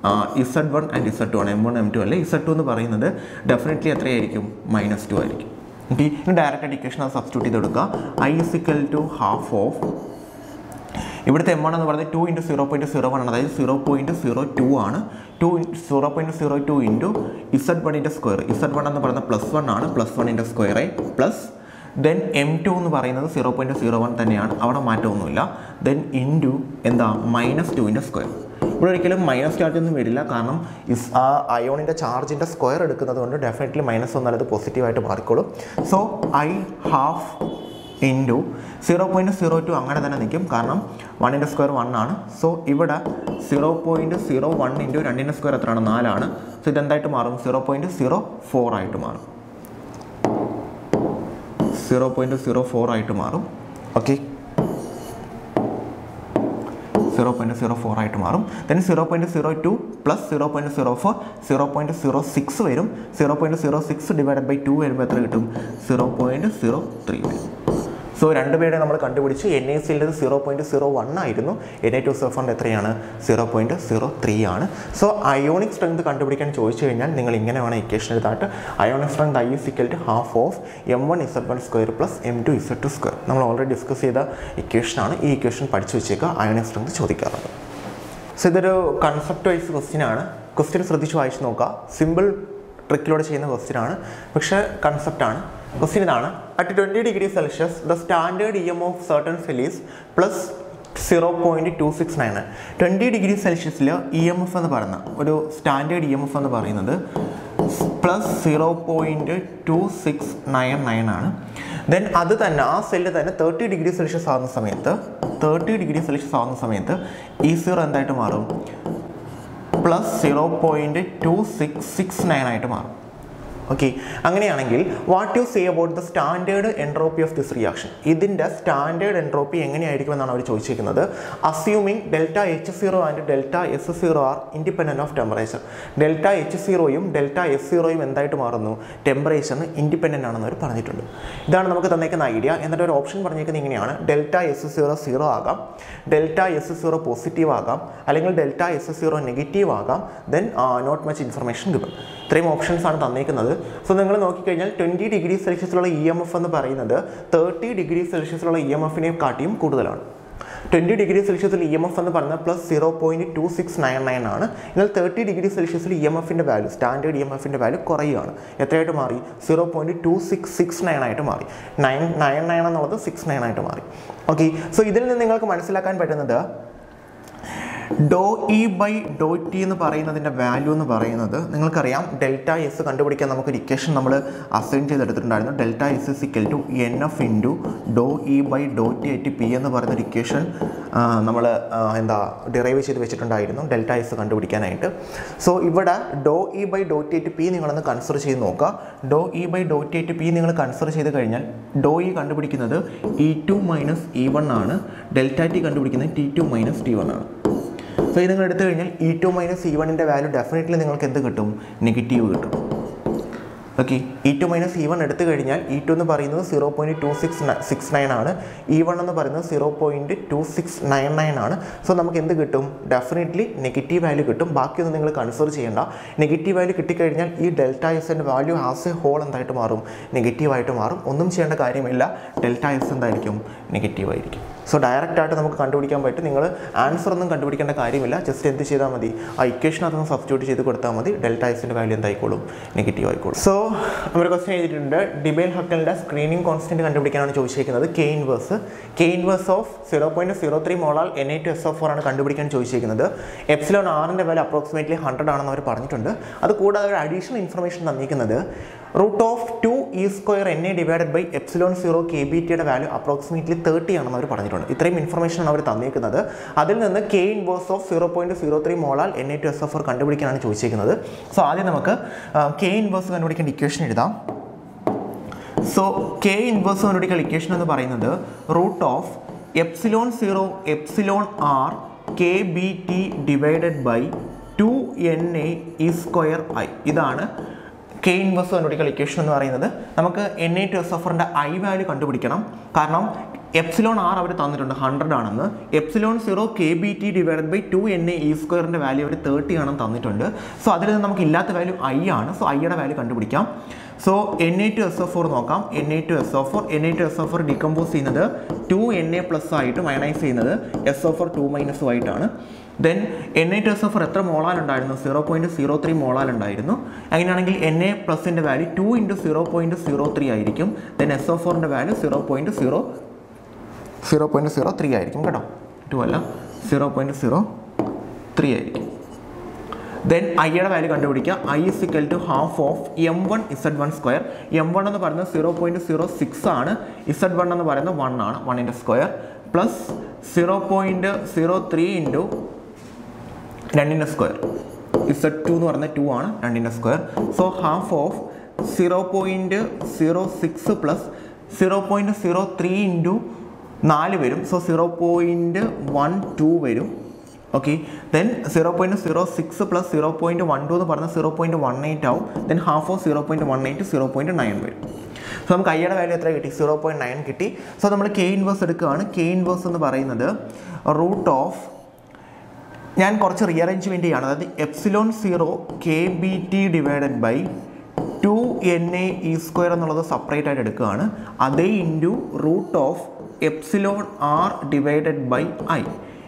Uh, Z one and Z two ആണ്. M one M two അല്ലേ. Z two എന്ന് പറയുന്നത് ഡെഫിനറ്റ്ലി എത്രയായിരിക്കും? minus two ആയിരിക്കും. ഓക്കേ. ഇനി ഡയറക്റ്റ് ഇക്വേഷൻ സബ്സ്റ്റിറ്റ്യൂട്ട് ചെയ്ത് കൊടുക്കുക. I is equal to half of ഇവിടുത്തെ M ആണെന്ന് പറഞ്ഞാൽ two into zero point zero one ആണ്. അതായത് zero point zero two ആണ്. two zero point zero two into Z one ന്റെ സ്ക്വയർ. Z one എന്ന് പറഞ്ഞാൽ plus one ആണ്. plus one ന്റെ square plus then M two എന്ന് പറയുന്നത് zero point zero one തന്നെയാണ്. അവിടെ മാറ്റമൊന്നുമില്ല. then into എന്താ minus two ന്റെ സ്ക്വയർ. ഇവിടെ ഒരിക്കലും മൈനസ് ചാർജ് ഒന്നും വരില്ല. കാരണം ആ അയോണിന്റെ ചാർജിന്റെ സ്ക്വയർ എടുക്കുന്നത് കൊണ്ട് ഡെഫിനറ്റ്ലി മൈനസ് വന്നാൽ അത് പോസിറ്റീവായിട്ട് മാറിക്കോളും. So I half into zero point zero two അങ്ങനെ തന്നെ നിൽക്കും. കാരണം വണ്ണിൻ്റെ സ്ക്വയർ വൺ ആണ്. സോ ഇവിടെ zero point zero one into രണ്ടിൻ്റെ സ്ക്വയർ എത്രയാണ്? നാലാണ്. സോ ഇതെന്തായിട്ട് മാറും? സീറോ പോയിൻറ്റ് സീറോ ഫോർ ആയിട്ട് മാറും. സീറോ പോയിൻറ്റ് സീറോ ഫോർ ആയിട്ട് മാറും. Okay. zero point zero four ആയിട്ട് മാറും. then zero point zero two plus zero point zero four zero point zero six വരും. zero point zero six divided by two വരുമ്പോൾ എത്ര കിട്ടും? zero point zero three വരും. So രണ്ടുപേരുടെ നമ്മൾ കണ്ടുപിടിച്ച് N A C ൽ സീറോ പോയിൻറ്റ് സീറോ വൺ ആയിരുന്നു. N A two S O four എത്രയാണ്? സീറോ പോയിൻറ്റ് സീറോ ത്രീ ആണ്. സോ അയോണിക് സ്ട്രെങ്ത് കണ്ടുപിടിക്കാൻ ചോദിച്ചു കഴിഞ്ഞാൽ നിങ്ങൾ ഇങ്ങനെ വേണം ഇക്വേഷൻ എഴുതാട്ട്. Ionic strength I is equal to half of M one Z one സ്ക്വയർ plus M two Z two സ്ക്വയർ. നമ്മൾ ഓൾറെഡി ഡിസ്കസ് ചെയ്ത ഇക്വേഷനാണ്. ഈ ഇക്വേഷൻ പഠിച്ചു വെച്ചേക്കുക. അയോണിക് സ്ട്രെങ്ത് ചോദിക്കാറുണ്ട്. സോ ഇതൊരു കൺസെപ്റ്റ് വൈസ് ക്വസ്റ്റ്യൻ ആണ്. ക്വസ്റ്റ്യൻ ശ്രദ്ധിച്ച് വായിച്ച് നോക്കുക. സിമ്പിൾ ട്രിക്കിലൂടെ ചെയ്യുന്ന ക്വസ്റ്റ്യൻ ആണ്, പക്ഷേ കൺസെപ്റ്റാണ്. Question is, at twenty degrees Celsius, the standard E M of certain cell is plus zero point two six nine. twenty degrees Celsius, E M F എന്ന് പറയുന്ന ഒരു സ്റ്റാൻഡേർഡ് E M F എന്ന് പറയുന്നത് plus zero point two six nine nine ആണ്. Then അത് തന്നെ ആ cell തന്നെ തേർട്ടി ഡിഗ്രി സെൽഷ്യസ് ആകുന്ന സമയത്ത് തേർട്ടി ഡിഗ്രി സെൽഷ്യസ് ആകുന്ന സമയത്ത് ഈ സീറോ എന്തായിട്ട് മാറും? Plus zero point two six six nine ആയിട്ട് മാറും. ഓക്കെ. അങ്ങനെയാണെങ്കിൽ what you say about the standard entropy of this reaction? ഇതിൻ്റെ സ്റ്റാൻഡേർഡ് എൻട്രോപ്പി എങ്ങനെയായിരിക്കും എന്നാണ് അവർ ചോദിച്ചിരിക്കുന്നത്. Assuming delta H zero and delta S zero are independent of temperature. Delta H സീറോയും delta S സീറോയും എന്തായിട്ട് മാറുന്നു? ടെമ്പറേച്ചറിന് ഇൻഡിപെൻഡൻ്റ് ആണെന്ന് അവർ പറഞ്ഞിട്ടുണ്ട്. ഇതാണ് നമുക്ക് തന്നേക്കുന്ന ഐഡിയ. എന്നിട്ട് ഒരു ഓപ്ഷൻ പറഞ്ഞേക്കുന്നത് ഇങ്ങനെയാണ്. ഡെൽറ്റ എസ് സീറോ സീറോ ആകാം, ഡെൽറ്റ എസ് സീറോ പോസിറ്റീവ് ആകാം, അല്ലെങ്കിൽ ഡെൽറ്റ എസ് സീറോ നെഗറ്റീവ് ആകാം. Then not much information given. ഇത്രയും ഓപ്ഷൻസാണ് തന്നേക്കുന്നത്. സോ നിങ്ങൾ നോക്കിക്കഴിഞ്ഞാൽ ട്വൻറ്റി ഡിഗ്രി സെൽഷ്യസിലുള്ള ഇ എം എഫ് എന്ന് പറയുന്നത് തേർട്ടി ഡിഗ്രി സെൽഷ്യസിലുള്ള ഇ എം എഫിനെ കാട്ടിയും കൂടുതലാണ്. ട്വൻറ്റി ഡിഗ്രി സെൽഷ്യസിൽ ഇ എം എഫ് എന്ന് പറഞ്ഞാൽ plus zero point two six nine nine ആണ്. എന്നാൽ തേർട്ടി ഡിഗ്രി സെൽഷ്യസിൽ ഇ എം എഫിൻ്റെ വാല്യൂ, സ്റ്റാൻഡേർഡ് ഇ എം എഫിൻ്റെ വാല്യൂ കുറയുകയാണ്. എത്രയായിട്ട് മാറി? Zero point two six six nine ആയിട്ട് മാറി. നയൻ നയൻ നയൻ എന്നുള്ളത് സിക്സ് നയൻ ആയിട്ട് മാറി. ഓക്കെ. സോ ഇതിൽ നിന്ന് നിങ്ങൾക്ക് മനസ്സിലാക്കാൻ പറ്റുന്നത് dow E by dow T എന്ന് പറയുന്നതിൻ്റെ വാല്യൂ എന്ന് പറയുന്നത് നിങ്ങൾക്കറിയാം. ഡെൽറ്റ എസ് കണ്ടുപിടിക്കാൻ നമുക്കൊരു ഇക്വേഷൻ നമ്മൾ അസൈൻ ചെയ്തെടുത്തിട്ടുണ്ടായിരുന്നു. Delta S is equal to N F into dow E by dow T at P എന്ന് പറയുന്നൊരു ഇക്വേഷൻ നമ്മൾ എന്താ ഡിറൈവ് ചെയ്ത് വെച്ചിട്ടുണ്ടായിരുന്നു ഡെൽറ്റ എസ് കണ്ടുപിടിക്കാനായിട്ട്. സോ ഇവിടെ dow E by dow T at P നിങ്ങളൊന്ന് കൺസിഡർ ചെയ്ത് നോക്കുക. Dow E by dow T at P നിങ്ങൾ കൺസിഡർ ചെയ്ത് കഴിഞ്ഞാൽ ഡോ ഇ കണ്ടുപിടിക്കുന്നത് E two minus E one ആണ്. ഡെൽറ്റ ടി കണ്ടുപിടിക്കുന്നത് T two minus T one ആണ്. സോ ഇത് നിങ്ങൾ എടുത്തു കഴിഞ്ഞാൽ ഇ ടു മൈനസ് ഇ വണ്ണിൻ്റെ വാല്യൂ ഡെഫിനറ്റ്ലി നിങ്ങൾക്ക് എന്ത് കിട്ടും? നെഗറ്റീവ് കിട്ടും. Okay. E two minus E one എടുത്തു കഴിഞ്ഞാൽ ഇ ടു എന്ന് പറയുന്നത് zero point two six six nine ആണ്. ഇ വൺ എന്ന് പറയുന്നത് zero point two six nine nine ആണ്. സോ നമുക്ക് എന്ത് കിട്ടും? ഡെഫിനറ്റ്ലി നെഗറ്റീവ് വാല്യൂ കിട്ടും. ബാക്കിയൊന്നും നിങ്ങൾ കൺസിഡർ ചെയ്യേണ്ട. നെഗറ്റീവ് വാല്യൂ കിട്ടിക്കഴിഞ്ഞാൽ ഈ ഡെൽറ്റ എസിൻ്റെ വാല്യൂ ആസ് എ ഹോൾ എന്തായിട്ട് മാറും? നെഗറ്റീവായിട്ട് മാറും. ഒന്നും ചെയ്യേണ്ട കാര്യമില്ല. ഡെൽറ്റ എസ് എന്തായിരിക്കും? നെഗറ്റീവായിരിക്കും. So direct ആയിട്ട് നമുക്ക് കണ്ടുപിടിക്കാൻ പറ്റും. നിങ്ങൾ ആൻസർ ഒന്നും കണ്ടുപിടിക്കേണ്ട കാര്യമില്ല. ജസ്റ്റ് എന്ത് ചെയ്താൽ മതി, ആ ഇക്വേഷൻ അതൊന്ന് സബ്സ്റ്റിറ്റ്യൂട്ട് ചെയ്ത് കൊടുത്താൽ മതി. ഡെൽറ്റ എക്സിന്റെ വാല്യൂ എന്തായിക്കോളും, നെഗറ്റീവ് ആയിക്കോളും. സോ നമ്മുടെ ക്വസ്റ്റ്യൻ എഴുതിയിട്ടുണ്ട്, ഡിബേൽ ഹക്കലിന്റെ സ്ക്രീനിങ് കോൺസ്റ്റന്റ് കണ്ടുപിടിക്കാനാണ് ചോദിച്ചിരിക്കുന്നത്. K inverse K inverse of zero point zero three molal N A two S of four ആണ് കണ്ടുപിടിക്കാൻ ചോദിച്ചിരിക്കുന്നത്. എപ്സിലോൺ ആറിന്റെ വില അപ്രോക്സിമേറ്റ്ലി ഹൺഡ്രഡ് ആണെന്ന് അവർ പറഞ്ഞിട്ടുണ്ട്. അത് കൂടാതെ ഒരു അഡീഷണൽ ഇൻഫർമേഷൻ തന്നിരിക്കുന്നത് root of two E square N A divided by epsilon zero K B ടിയുടെ വാല്യൂ അപ്രോക്സിമേറ്റ്ലി തേർട്ടി ആണെന്ന് അവർ പറഞ്ഞിട്ടുണ്ട്. ഇത്രയും ഇൻഫർമേഷനാണ് അവർ തന്നിരിക്കുന്നത്. അതിൽ നിന്ന് K inverse of zero point zero three molal N A two S F four കണ്ടുപിടിക്കാനാണ് ചോദിച്ചിരിക്കുന്നത്. സോ ആദ്യം നമുക്ക് കെ ഇൻവേഴ്സ് കണ്ടുപിടിക്കേണ്ട ഇക്വേഷൻ എഴുതാം. സോ കെ ഇൻവേഴ്സ് കണ്ടുപിടിക്കേണ്ട ഇക്വേഷൻ എന്ന് പറയുന്നത് root of epsilon zero epsilon R K B T divided by two N A E square I. ഇതാണ് കെ ഇൻവേഴ്സ് കണ്ടുപിടിക്കൽ ഇക്വേഷൻ എന്ന് പറയുന്നത്. നമുക്ക് എൻ എ ടു എസ് എഫറിൻ്റെ ഐ വാല്യൂ കണ്ടുപിടിക്കണം. കാരണം എപ്സിലോൺ ആർ അവർ തന്നിട്ടുണ്ട് ഹൺഡ്രഡ് ആണെന്ന്, epsilon zero K B T divided by two N A E സ്ക്വയറിൻ്റെ വാല്യൂ അവർ തേർട്ടി ആണെന്ന് തന്നിട്ടുണ്ട്. സോ അതിൽ നിന്ന് നമുക്ക് ഇല്ലാത്ത വാല്യൂ ഐ ആണ്. സോ ഐയുടെ വാല്യൂ കണ്ടുപിടിക്കാം. So N A two S F four നോക്കാം. N A two S F four N A two S F four decompose ചെയ്യുന്നത് ടു എൻ എ പ്ലസ് ആയിട്ട് മൈനസ് ചെയ്യുന്നത് എസ് എഫ് ഫോർ ടു മൈനസും ആയിട്ടാണ്. Then N A two S F എത്ര മോളാലുണ്ടായിരുന്നു, zero point zero three മോളാലുണ്ടായിരുന്നു. അങ്ങനെയാണെങ്കിൽ N A പ്ലസിൻ്റെ value two into zero point zero three ആയിരിക്കും. ദെൻ എസ് എഫ് ഫോറിൻ്റെ value zero point zero zero point zero three ആയിരിക്കും കേട്ടോ, ടു അല്ല, സീറോ പോയിൻറ്റ് സീറോ ത്രീ ആയിരിക്കും. ദെൻ ഐയുടെ വാല്യൂ കണ്ടുപിടിക്കുക. I is equal to half of M one Z one square. M one എന്ന് പറയുന്നത് zero point zero six ആണ്, Z one എന്ന് പറയുന്നത് വൺ ആണ്, വണ്ണിൻ്റെ square plus zero point zero three into രണ്ടിൻ്റെ സ്ക്വയർ, ഇസഡ് ടു എന്ന് പറയുന്നത് ടു ആണ്, രണ്ടിൻ്റെ square. So half of zero point zero six plus zero point zero three into നാല് വരും. So zero point one two വരും. Okay, then zero point zero six plus zero point one two എന്ന് പറഞ്ഞാൽ zero point one eight ആവും. Then half of zero point one eight zero point nine വരും. So നമുക്ക് ഐയുടെ value എത്ര കിട്ടി, zero point nine കിട്ടി. സോ നമ്മൾ കെ ഇൻവേഴ്സ് എടുക്കുകയാണ്. കെ ഇൻവേഴ്സ് എന്ന് പറയുന്നത് റൂട്ട് ഓഫ്, ഞാൻ കുറച്ച് റീഅറേഞ്ച്മെൻറ്റ് ചെയ്യാണ്, അതായത് epsilon zero K B T divided by two N A E square എന്നുള്ളത് സെപ്പറേറ്റ് ആയിട്ട് എടുക്കുകയാണ്. അതേ into root of epsilon R divided by I,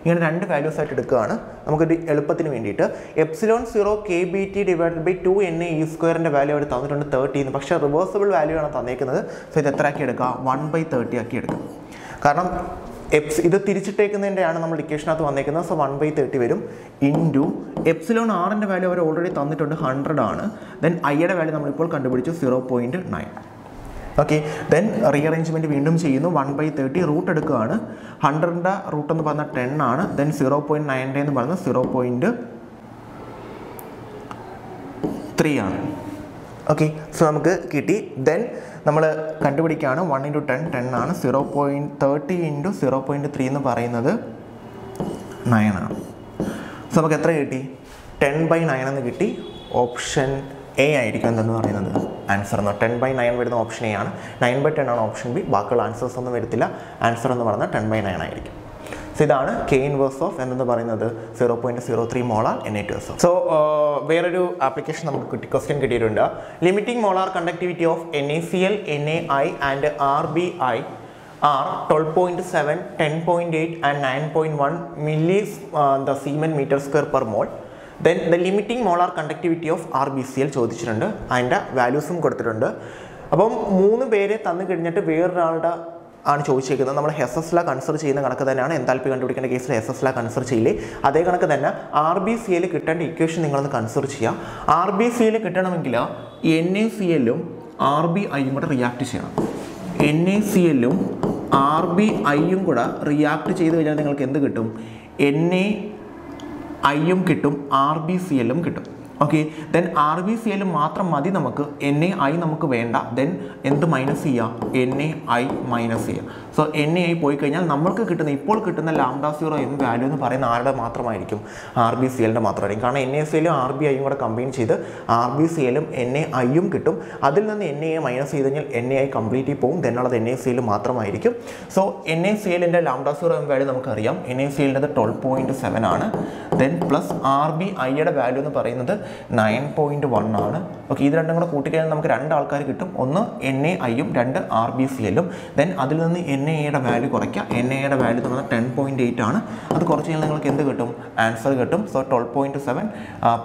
ഇങ്ങനെ രണ്ട് വാല്യൂസ് ആയിട്ട് എടുക്കുകയാണ് നമുക്കൊരു എളുപ്പത്തിന് വേണ്ടിയിട്ട്. Epsilon zero K B T divide by two N A E സ്ക്വയറിൻ്റെ വാല്യൂ അവിടെ തന്നിട്ടുണ്ട് തേർട്ടീന്ന്, പക്ഷേ റിവേഴ്സിബിൾ വാല്യൂ ആണ് തന്നേക്കുന്നത്. സോ ഇത് എത്ര ആക്കി എടുക്കുക, വൺ ബൈ തേർട്ടി ആക്കി എടുക്കുക. കാരണം എപ്സ് ഇത് തിരിച്ചിട്ടേക്കുന്നതിൻ്റെയാണ് നമ്മൾ ഇക്വേഷനകത്ത് വന്നേക്കുന്നത്. സോ വൺ ബൈ തേർട്ടി വരും ഇൻറ്റു എപ്സിലോൺ ആറിൻ്റെ വാല്യൂ അവർ ഓൾറെഡി തന്നിട്ടുണ്ട് ഹൺഡ്രഡ് ആണ്. ദെൻ ഐയുടെ വാല്യൂ നമ്മളിപ്പോൾ കണ്ടുപിടിച്ചു zero point nine. Okay, then rearrangement വീണ്ടും ചെയ്യുന്നു. വൺ ബൈ തേർട്ടി റൂട്ട് എടുക്കുകയാണ്. ഹൺഡ്രഡിൻ്റെ റൂട്ട് എന്ന് പറഞ്ഞാൽ ടെൻ ആണ്. ദെൻ സീറോ പോയിൻറ്റ് നയൻ്റെ എന്ന് പറഞ്ഞാൽ സീറോ പോയിൻറ്റ് ത്രീ ആണ്. ഓക്കെ, സോ നമുക്ക് കിട്ടി. ദെൻ നമ്മൾ കണ്ടുപിടിക്കുകയാണ് വൺ ഇൻറ്റു ടെൻ ടെൻ ആണ്. Zero point thirty into zero point three എന്ന് പറയുന്നത് നയൻ ആണ്. സോ നമുക്ക് എത്ര കിട്ടി, ടെൻ ബൈ നയൻ എന്ന് കിട്ടി. ഓപ്ഷൻ എ ആയിരിക്കും എന്തെന്ന് പറയുന്നത് ആൻസർ എന്ന്. ടെൻ ബൈ നയൻ വരുന്ന ഓപ്ഷൻ എ ആണ്. നയൻ ബൈ ടെൻ ആണ് ഓപ്ഷൻ ബി. ബാക്കിയുള്ള ആൻസേഴ്സ് ഒന്നും വരത്തില്ല. ആൻസർ എന്ന് പറഞ്ഞാൽ ടെൻ ബൈ നയൻ ആയിരിക്കും. സോ ഇതാണ് കെ ഇൻവേഴ്സ് ഓഫ് എന്തെന്ന് പറയുന്നത് zero point zero three molar N A two S F. So വേറൊരു ആപ്ലിക്കേഷൻ നമുക്ക് കിട്ടി, ക്വസ്റ്റ്യൻ കിട്ടിയിട്ടുണ്ട്. Limiting molar conductivity of N A C L N A I and R B I R twelve point seven ten point eight and nine point one milli the siemen metre square per mole. Then the limiting molar conductivity of R B C L ചോദിച്ചിട്ടുണ്ട്. അതിൻ്റെ വാല്യൂസും കൊടുത്തിട്ടുണ്ട്. അപ്പം മൂന്ന് പേരെ തന്നു കഴിഞ്ഞിട്ട് വേറൊരാളുടെ ആണ് ചോദിച്ചിരിക്കുന്നത്. നമ്മൾ എസ് എസ് ലാ കൺസിഡർ ചെയ്യുന്ന കണക്ക് തന്നെയാണ് എൻതാൽപ്പി കണ്ടുപിടിക്കേണ്ട കേസിൽ എസ് എസ് ലാ കൺസിഡർ ചെയ്യില്ലേ, അതേ കണക്ക് തന്നെ ആർ ബി സി എൽ കിട്ടേണ്ട ഇക്വേഷൻ നിങ്ങളൊന്ന് കൺസിഡർ ചെയ്യുക. ആർ ബി സി എൽ കിട്ടണമെങ്കിൽ എൻ എ സി എല്ലും ആർ ബി ഐയും കൂടെ റിയാക്ട് ചെയ്യണം. എൻ എ സി എല്ലും ആർ ബി ഐയും കൂടെ റിയാക്ട് ചെയ്ത് കഴിഞ്ഞാൽ നിങ്ങൾക്ക് എന്ത് കിട്ടും, എൻ എ ഐയും കിട്ടും ആർ ബി സി എല്ലും കിട്ടും. Okay, then R B C എല്ലും മാത്രം മതി നമുക്ക്, എൻ എ ഐ നമുക്ക് വേണ്ട. ദെൻ എന്ത് മൈനസ് ചെയ്യുക, എൻ എ ഐ മൈനസ് ചെയ്യുക. സോ എൻ എ ഐ പോയി കഴിഞ്ഞാൽ നമ്മൾക്ക് കിട്ടുന്ന ഇപ്പോൾ കിട്ടുന്ന ലാംഡ സീറോ എം വാല്യൂ എന്ന് പറയുന്ന ആരുടെ മാത്രമായിരിക്കും, ആർ ബി സി എല്ലിൻ്റെ മാത്രമായിരിക്കും. കാരണം എൻ എ സി എല്ലും ആർ ബി ഐയും കൂടെ കമ്പൈൻ ചെയ്ത് ആർ ബി സി എല്ലും എൻ എ ഐയും കിട്ടും. അതിൽ നിന്ന് എൻ എ ഐ മൈനസ് ചെയ്ത് കഴിഞ്ഞാൽ എൻ എ ഐ കംപ്ലീറ്റ് പോകും. ദെൻ ഉള്ളത് എൻ എ സി എൽ മാത്രമായിരിക്കും. സോ എൻ എ സി എല്ലിൻ്റെ ലാംഡ സീറോ എം വാല്യൂ നമുക്കറിയാം. എൻ എ സി എല്ലിൻ്റെ ട്വൽവ് പോയിൻറ്റ് സെവൻ ആണ്. ദെൻ പ്ലസ് ആർ ബി ഐയുടെ വാല്യൂ എന്ന് പറയുന്നത് nine point one ആണ്. ഓക്കേ ഇത് രണ്ടും കൂടി കൂട്ടിക്കഴിഞ്ഞാൽ നമുക്ക് രണ്ട് ആൾക്കാർ കിട്ടും. ഒന്ന് എൻ എ ഐ ഉം രണ്ട് ആർ ബി സി എൽ ഉം. ദെൻ അതിൽ നിന്ന് എൻ എ ഐ യുടെ വാല്യൂ കുറയ്ക്കുക. എൻ എ ഐ യുടെ വാല്യൂ എന്ന് പറഞ്ഞാൽ ten point eight ആണ്. അത് കുറച്ച് കഴിഞ്ഞാൽ നിങ്ങൾക്ക് എന്ത് കിട്ടും? ആൻസർ കിട്ടും. So twelve point seven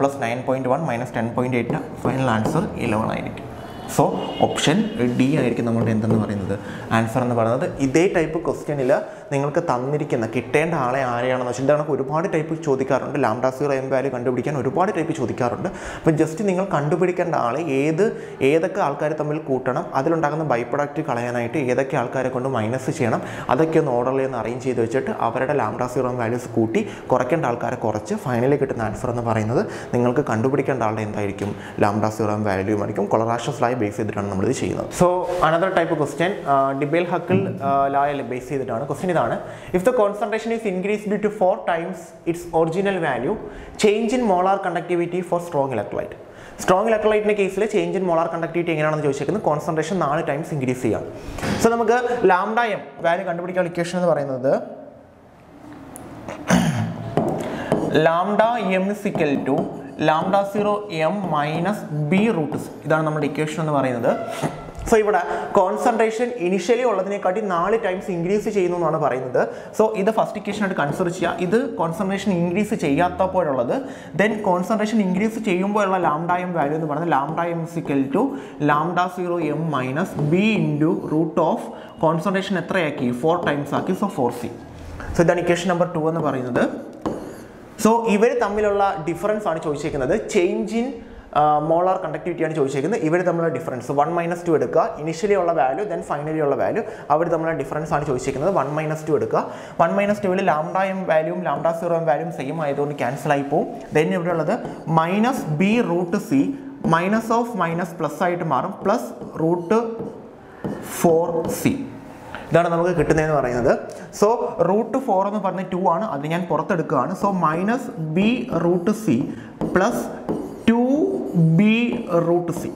plus nine point one minus ten point eight final answer eleven ആയിരിക്കും. സോ ഓപ്ഷൻ ഡി ആയിരിക്കും നമ്മുടെ എന്തെന്ന് പറയുന്നത് ആൻസർ എന്ന് പറയുന്നത്. ഇതേ ടൈപ്പ് ക്വസ്റ്റ്യനിൽ നിങ്ങൾക്ക് തന്നിരിക്കുന്ന കിട്ടേണ്ട ആളെ ആരെയാണെന്ന് വെച്ചാൽ നമുക്ക് ഒരുപാട് ടൈപ്പ് ചോദിക്കാറുണ്ട്. ലാംഡ സീറോ എം വാല്യൂ കണ്ടുപിടിക്കാൻ ഒരുപാട് ടൈപ്പ് ചോദിക്കാറുണ്ട്. അപ്പം ജസ്റ്റ് നിങ്ങൾ കണ്ടുപിടിക്കേണ്ട ആളെ ഏത് ഏതൊക്കെ ആൾക്കാർ തമ്മിൽ കൂട്ടണം, അതിലുണ്ടാകുന്ന ബൈ പ്രൊഡക്റ്റ് കളയാനായിട്ട് ഏതൊക്കെ ആൾക്കാരെ കൊണ്ട് മൈനസ് ചെയ്യണം, അതൊക്കെ ഒന്ന് ഓർഡറിൽ നിന്ന് അറേഞ്ച് ചെയ്ത് വെച്ചിട്ട് അവരുടെ ലാംഡ സീറോ എം വാല്യൂസ് കൂട്ടി കുറയ്ക്കേണ്ട ആൾക്കാരെ കുറച്ച് ഫൈനലി കിട്ടുന്ന ആൻസർ എന്ന് പറയുന്നത് നിങ്ങൾക്ക് കണ്ടുപിടിക്കേണ്ട ആളുടെ എന്തായിരിക്കും ലാംഡ സീറോ എം വാല്യൂം ആയിരിക്കും. കൊളറാഷസ്ലായി ബേസ് ചെയ്തിട്ടാണ് നമ്മളിത് ചെയ്യുന്നത്. So another type question Debye ഹക്കിൾ ലായിൽ ബേസ് ചെയ്തിട്ടാണ് ക്വസ്റ്റ്യൻ. ഇതാണ് if the concentration is increased to four times its original value change in molar conductivity for strong electrolyte. Strong ഇലക്ട്രോലൈറ്റിൻ്റെ കേസിൽ ചേഞ്ച് ഇൻ മോളാർ കണ്ടക്ടിവിറ്റി എങ്ങനെയാണെന്ന് ചോദിച്ചിരിക്കുന്നത് കോൺസെൻട്രേഷൻ നാല് times increase ചെയ്യാം. So നമുക്ക് ലാംഡ എം വാല്യൂ കണ്ടുപിടിക്കാൻ equation എന്ന് പറയുന്നത് lambda M is equal to lambda zero M minus B root C. ഇതാണ് നമ്മുടെ ഇക്വേഷൻ എന്ന് പറയുന്നത്. സോ ഇവിടെ കോൺസെൻട്രേഷൻ ഇനിഷ്യലി ഉള്ളതിനെക്കാട്ടി നാല് ടൈംസ് ഇൻക്രീസ് ചെയ്യുന്നു എന്നാണ് പറയുന്നത്. സോ ഇത് ഫസ്റ്റ് ഇക്വേഷനായിട്ട് കൺസിഡർ ചെയ്യുക. ഇത് കോൺസെൻട്രേഷൻ ഇൻക്രീസ് ചെയ്യാത്തപ്പോഴുള്ളത്. ദെൻ കോൺസെൻട്രേഷൻ ഇൻക്രീസ് ചെയ്യുമ്പോഴുള്ള ലാംഡ എം വാല്യൂ എന്ന് പറയുന്നത് lambda M equal to lambda zero M minus B into root of concentration എത്രയാക്കി? ഫോർ ടൈംസ് ആക്കി. So four C. സോ ഇതാണ് ഇക്വേഷൻ നമ്പർ ടു എന്ന് പറയുന്നത്. സോ ഇവർ തമ്മിലുള്ള ഡിഫറൻസ് ആണ് ചോദിച്ചേക്കുന്നത്. ചേഞ്ച് ഇൻ മോളാർ കണ്ടക്ടിവിറ്റിയാണ് ചോദിച്ചേക്കുന്നത്. ഇവർ തമ്മിലുള്ള ഡിഫറൻസ് വൺ മൈനസ് ടു എടുക്കുക, ഇനിഷ്യലി ഉള്ള വാല്യൂ ദെൻ ഫൈനലി ഉള്ള വാല്യൂ. അവർ തമ്മിലുള്ള ഡിഫറൻസ് ആണ് ചോദിച്ചേക്കുന്നത്. വൺ മൈനസ് ടു എടുക്കുക. വൺ മൈനസ് ടുവിൽ ലാംഡ എം വാല്യൂവും ലാംഡ സീറോ എം വാല്യൂവും സെയിം ആയതുകൊണ്ട് ക്യാൻസൽ ആയി പോവും. ദെൻ ഇവിടെ ഉള്ളത് minus B root C minus of minus plus ആയിട്ട് മാറും. Plus root four C. ഇതാണ് നമുക്ക് കിട്ടുന്നതെന്ന് പറയുന്നത്. സോ റൂട്ട് ഫോർ എന്ന് പറഞ്ഞ ടു ആണ്, അത് ഞാൻ പുറത്തെടുക്കുകയാണ്. So minus B root C plus two B root C.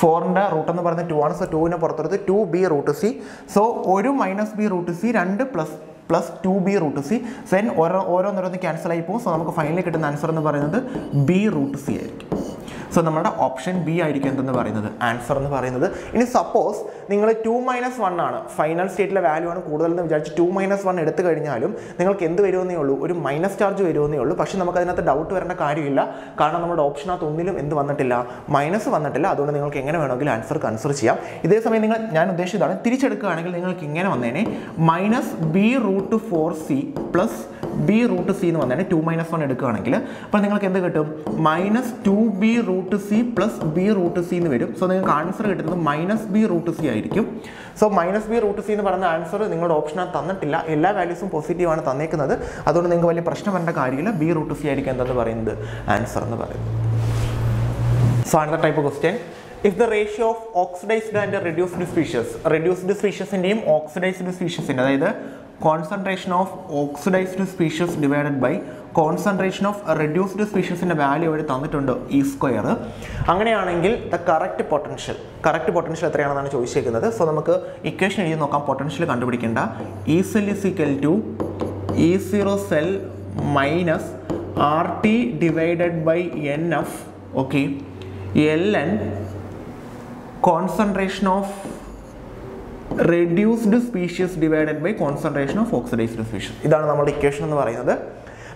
ഫോറിൻ്റെ റൂട്ട് എന്ന് പറയുന്നത് ടു ആണ്. സോ ടുവിനെ പുറത്തെടുത്ത് two B root C. So ഒരു മൈനസ് ബി റൂട്ട് സി, രണ്ട് plus plus two B root C. Then ഓരോ ഓരോന്നോരോന്ന് ക്യാൻസൽ ആയി പോകും. സോ നമുക്ക് ഫൈനലി കിട്ടുന്ന ആൻസർ എന്ന് പറയുന്നത് ബി റൂട്ട് സി ആയിരിക്കും. സോ നമ്മുടെ ഓപ്ഷൻ ബി ആയിരിക്കും എന്തെന്ന് പറയുന്നത് ആൻസർ എന്ന് പറയുന്നത്. ഇനി സപ്പോസ് നിങ്ങൾ ടു മൈനസ് വൺ ആണ് ഫൈനൽ സ്റ്റേറ്റിലെ വാല്യൂ ആണ് കൂടുതലെന്ന് വിചാരിച്ച് ടു മൈനസ് വൺ എടുത്തു കഴിഞ്ഞാലും നിങ്ങൾക്ക് എന്ത് വരുമെന്നേ ഉള്ളൂ, ഒരു മൈനസ് ചാർജ് വരുമെന്നേ ഉള്ളൂ. പക്ഷേ നമുക്ക് അതിനകത്ത് ഡൗട്ട് വരേണ്ട കാര്യമില്ല, കാരണം നമ്മുടെ ഓപ്ഷനകത്ത് ഒന്നിലും എന്ത് വന്നിട്ടില്ല, മൈനസ് വന്നിട്ടില്ല. അതുകൊണ്ട് നിങ്ങൾക്ക് എങ്ങനെ വേണമെങ്കിലും ആൻസർ കൺസിഡർ ചെയ്യാം. ഇതേ സമയം നിങ്ങൾ ഞാൻ ഉദ്ദേശിച്ചതാണ് തിരിച്ചെടുക്കുകയാണെങ്കിൽ നിങ്ങൾക്ക് ഇങ്ങനെ വന്നേനെ minus B root four C plus B root C എന്ന് വന്നേനെ. ടു മൈനസ് വൺ എടുക്കുകയാണെങ്കിൽ അപ്പോൾ നിങ്ങൾക്ക് എന്ത് കിട്ടും? Minus two B root C plus B root C എന്ന് വരും. സോ നിങ്ങൾക്ക് ആൻസർ കിട്ടുന്നത് മൈനസ് ബി റൂട്ട് സി ആയിരിക്കും. So minus B root C എന്ന് പറയുന്ന ആൻസർ നിങ്ങളുടെ ഓപ്ഷനാണ് തന്നിട്ടില്ല. എല്ലാ വാല്യൂസും പോസിറ്റീവാണ് തന്നേക്കുന്നത്. അതുകൊണ്ട് നിങ്ങൾക്ക് വലിയ പ്രശ്നം വരേണ്ട കാര്യമില്ല. ബി റൂട്ട് സി ആയിരിക്കും എന്താണെന്ന് പറയുന്നത് ആൻസർ എന്ന് പറയുന്നത്. സോ അടുത്ത type question if the ratio of oxidised and reduced species. Reduced സ്പീഷീസിൻ്റെയും ഓക്സിഡൈസ്ഡ് സ്പീഷീസിൻ്റെ അതായത് concentration of oxidised species divided by concentration of reduced സ്പീഷീസിൻ്റെ വാല്യൂ അവർ തന്നിട്ടുണ്ട് ഇ സ്ക്വയർ. അങ്ങനെയാണെങ്കിൽ the correct potential correct potential എത്രയാണെന്നാണ് ചോദിച്ചേക്കുന്നത്. സോ നമുക്ക് ഇക്വേഷൻ എഴുതി നോക്കാം. പൊട്ടൻഷ്യൽ കണ്ടുപിടിക്കേണ്ട E cell is equal to E zero cell minus R T divided by N F. Okay L N concentration of reduced species divided by concentration of oxidised species. ഇതാണ് നമ്മുടെ equation എന്ന് പറയുന്നത്.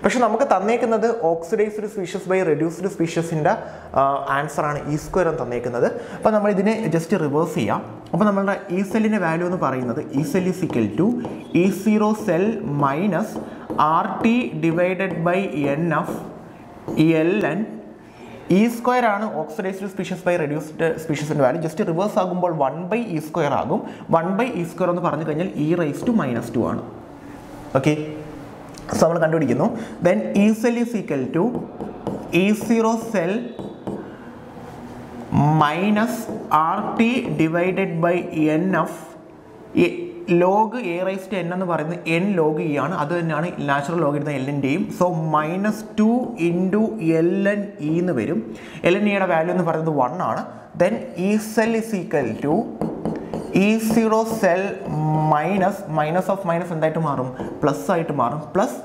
പക്ഷെ നമുക്ക് തന്നേക്കുന്നത് ഓക്സിഡൈസ്ഡ് സ്പീഷീസ് ബൈ റെഡ്യൂസ്ഡ് സ്പീഷീസിൻ്റെ ആൻസറാണ് E square എന്ന് തന്നേക്കുന്നത്. അപ്പോൾ നമ്മൾ ഇതിനെ ജസ്റ്റ് റിവേഴ്സ് ചെയ്യാം. അപ്പോൾ നമ്മളുടെ ഇ സെല്ലിൻ്റെ വാല്യൂ എന്ന് പറയുന്നത് E cell is equal to E zero cell minus R T divided by N F L N E square ആണ് ഓക്സിഡൈസ്ഡ് സ്പീഷീസ് ബൈ റെഡ്യൂസ്ഡ് സ്പീഷീസിൻ്റെ വാല്യൂ. ജസ്റ്റ് റിവേഴ്സ് ആകുമ്പോൾ വൺ ബൈ ഇ സ്ക്വയർ ആകും. One by E square എന്ന് പറഞ്ഞു കഴിഞ്ഞാൽ E raise to minus two ആണ്. Okay so നമ്മൾ കണ്ടുപിടിക്കുന്നു. Then E cell is equal to E zero cell minus R T divided by N F log A raise to N എന്ന് പറയുന്നത് N log E ആണ്. അത് തന്നെയാണ് natural log ഇടുന്ന എല്ലിൻ്റെയും. So minus two into L N E എന്ന് വരും. L N ഇയുടെ വാല്യൂ എന്ന് പറയുന്നത് വൺ ആണ്. Then E cell is equal to E zero cell minus minus of minus എന്തായിട്ട് മാറും, പ്ലസ് ആയിട്ട് മാറും. Plus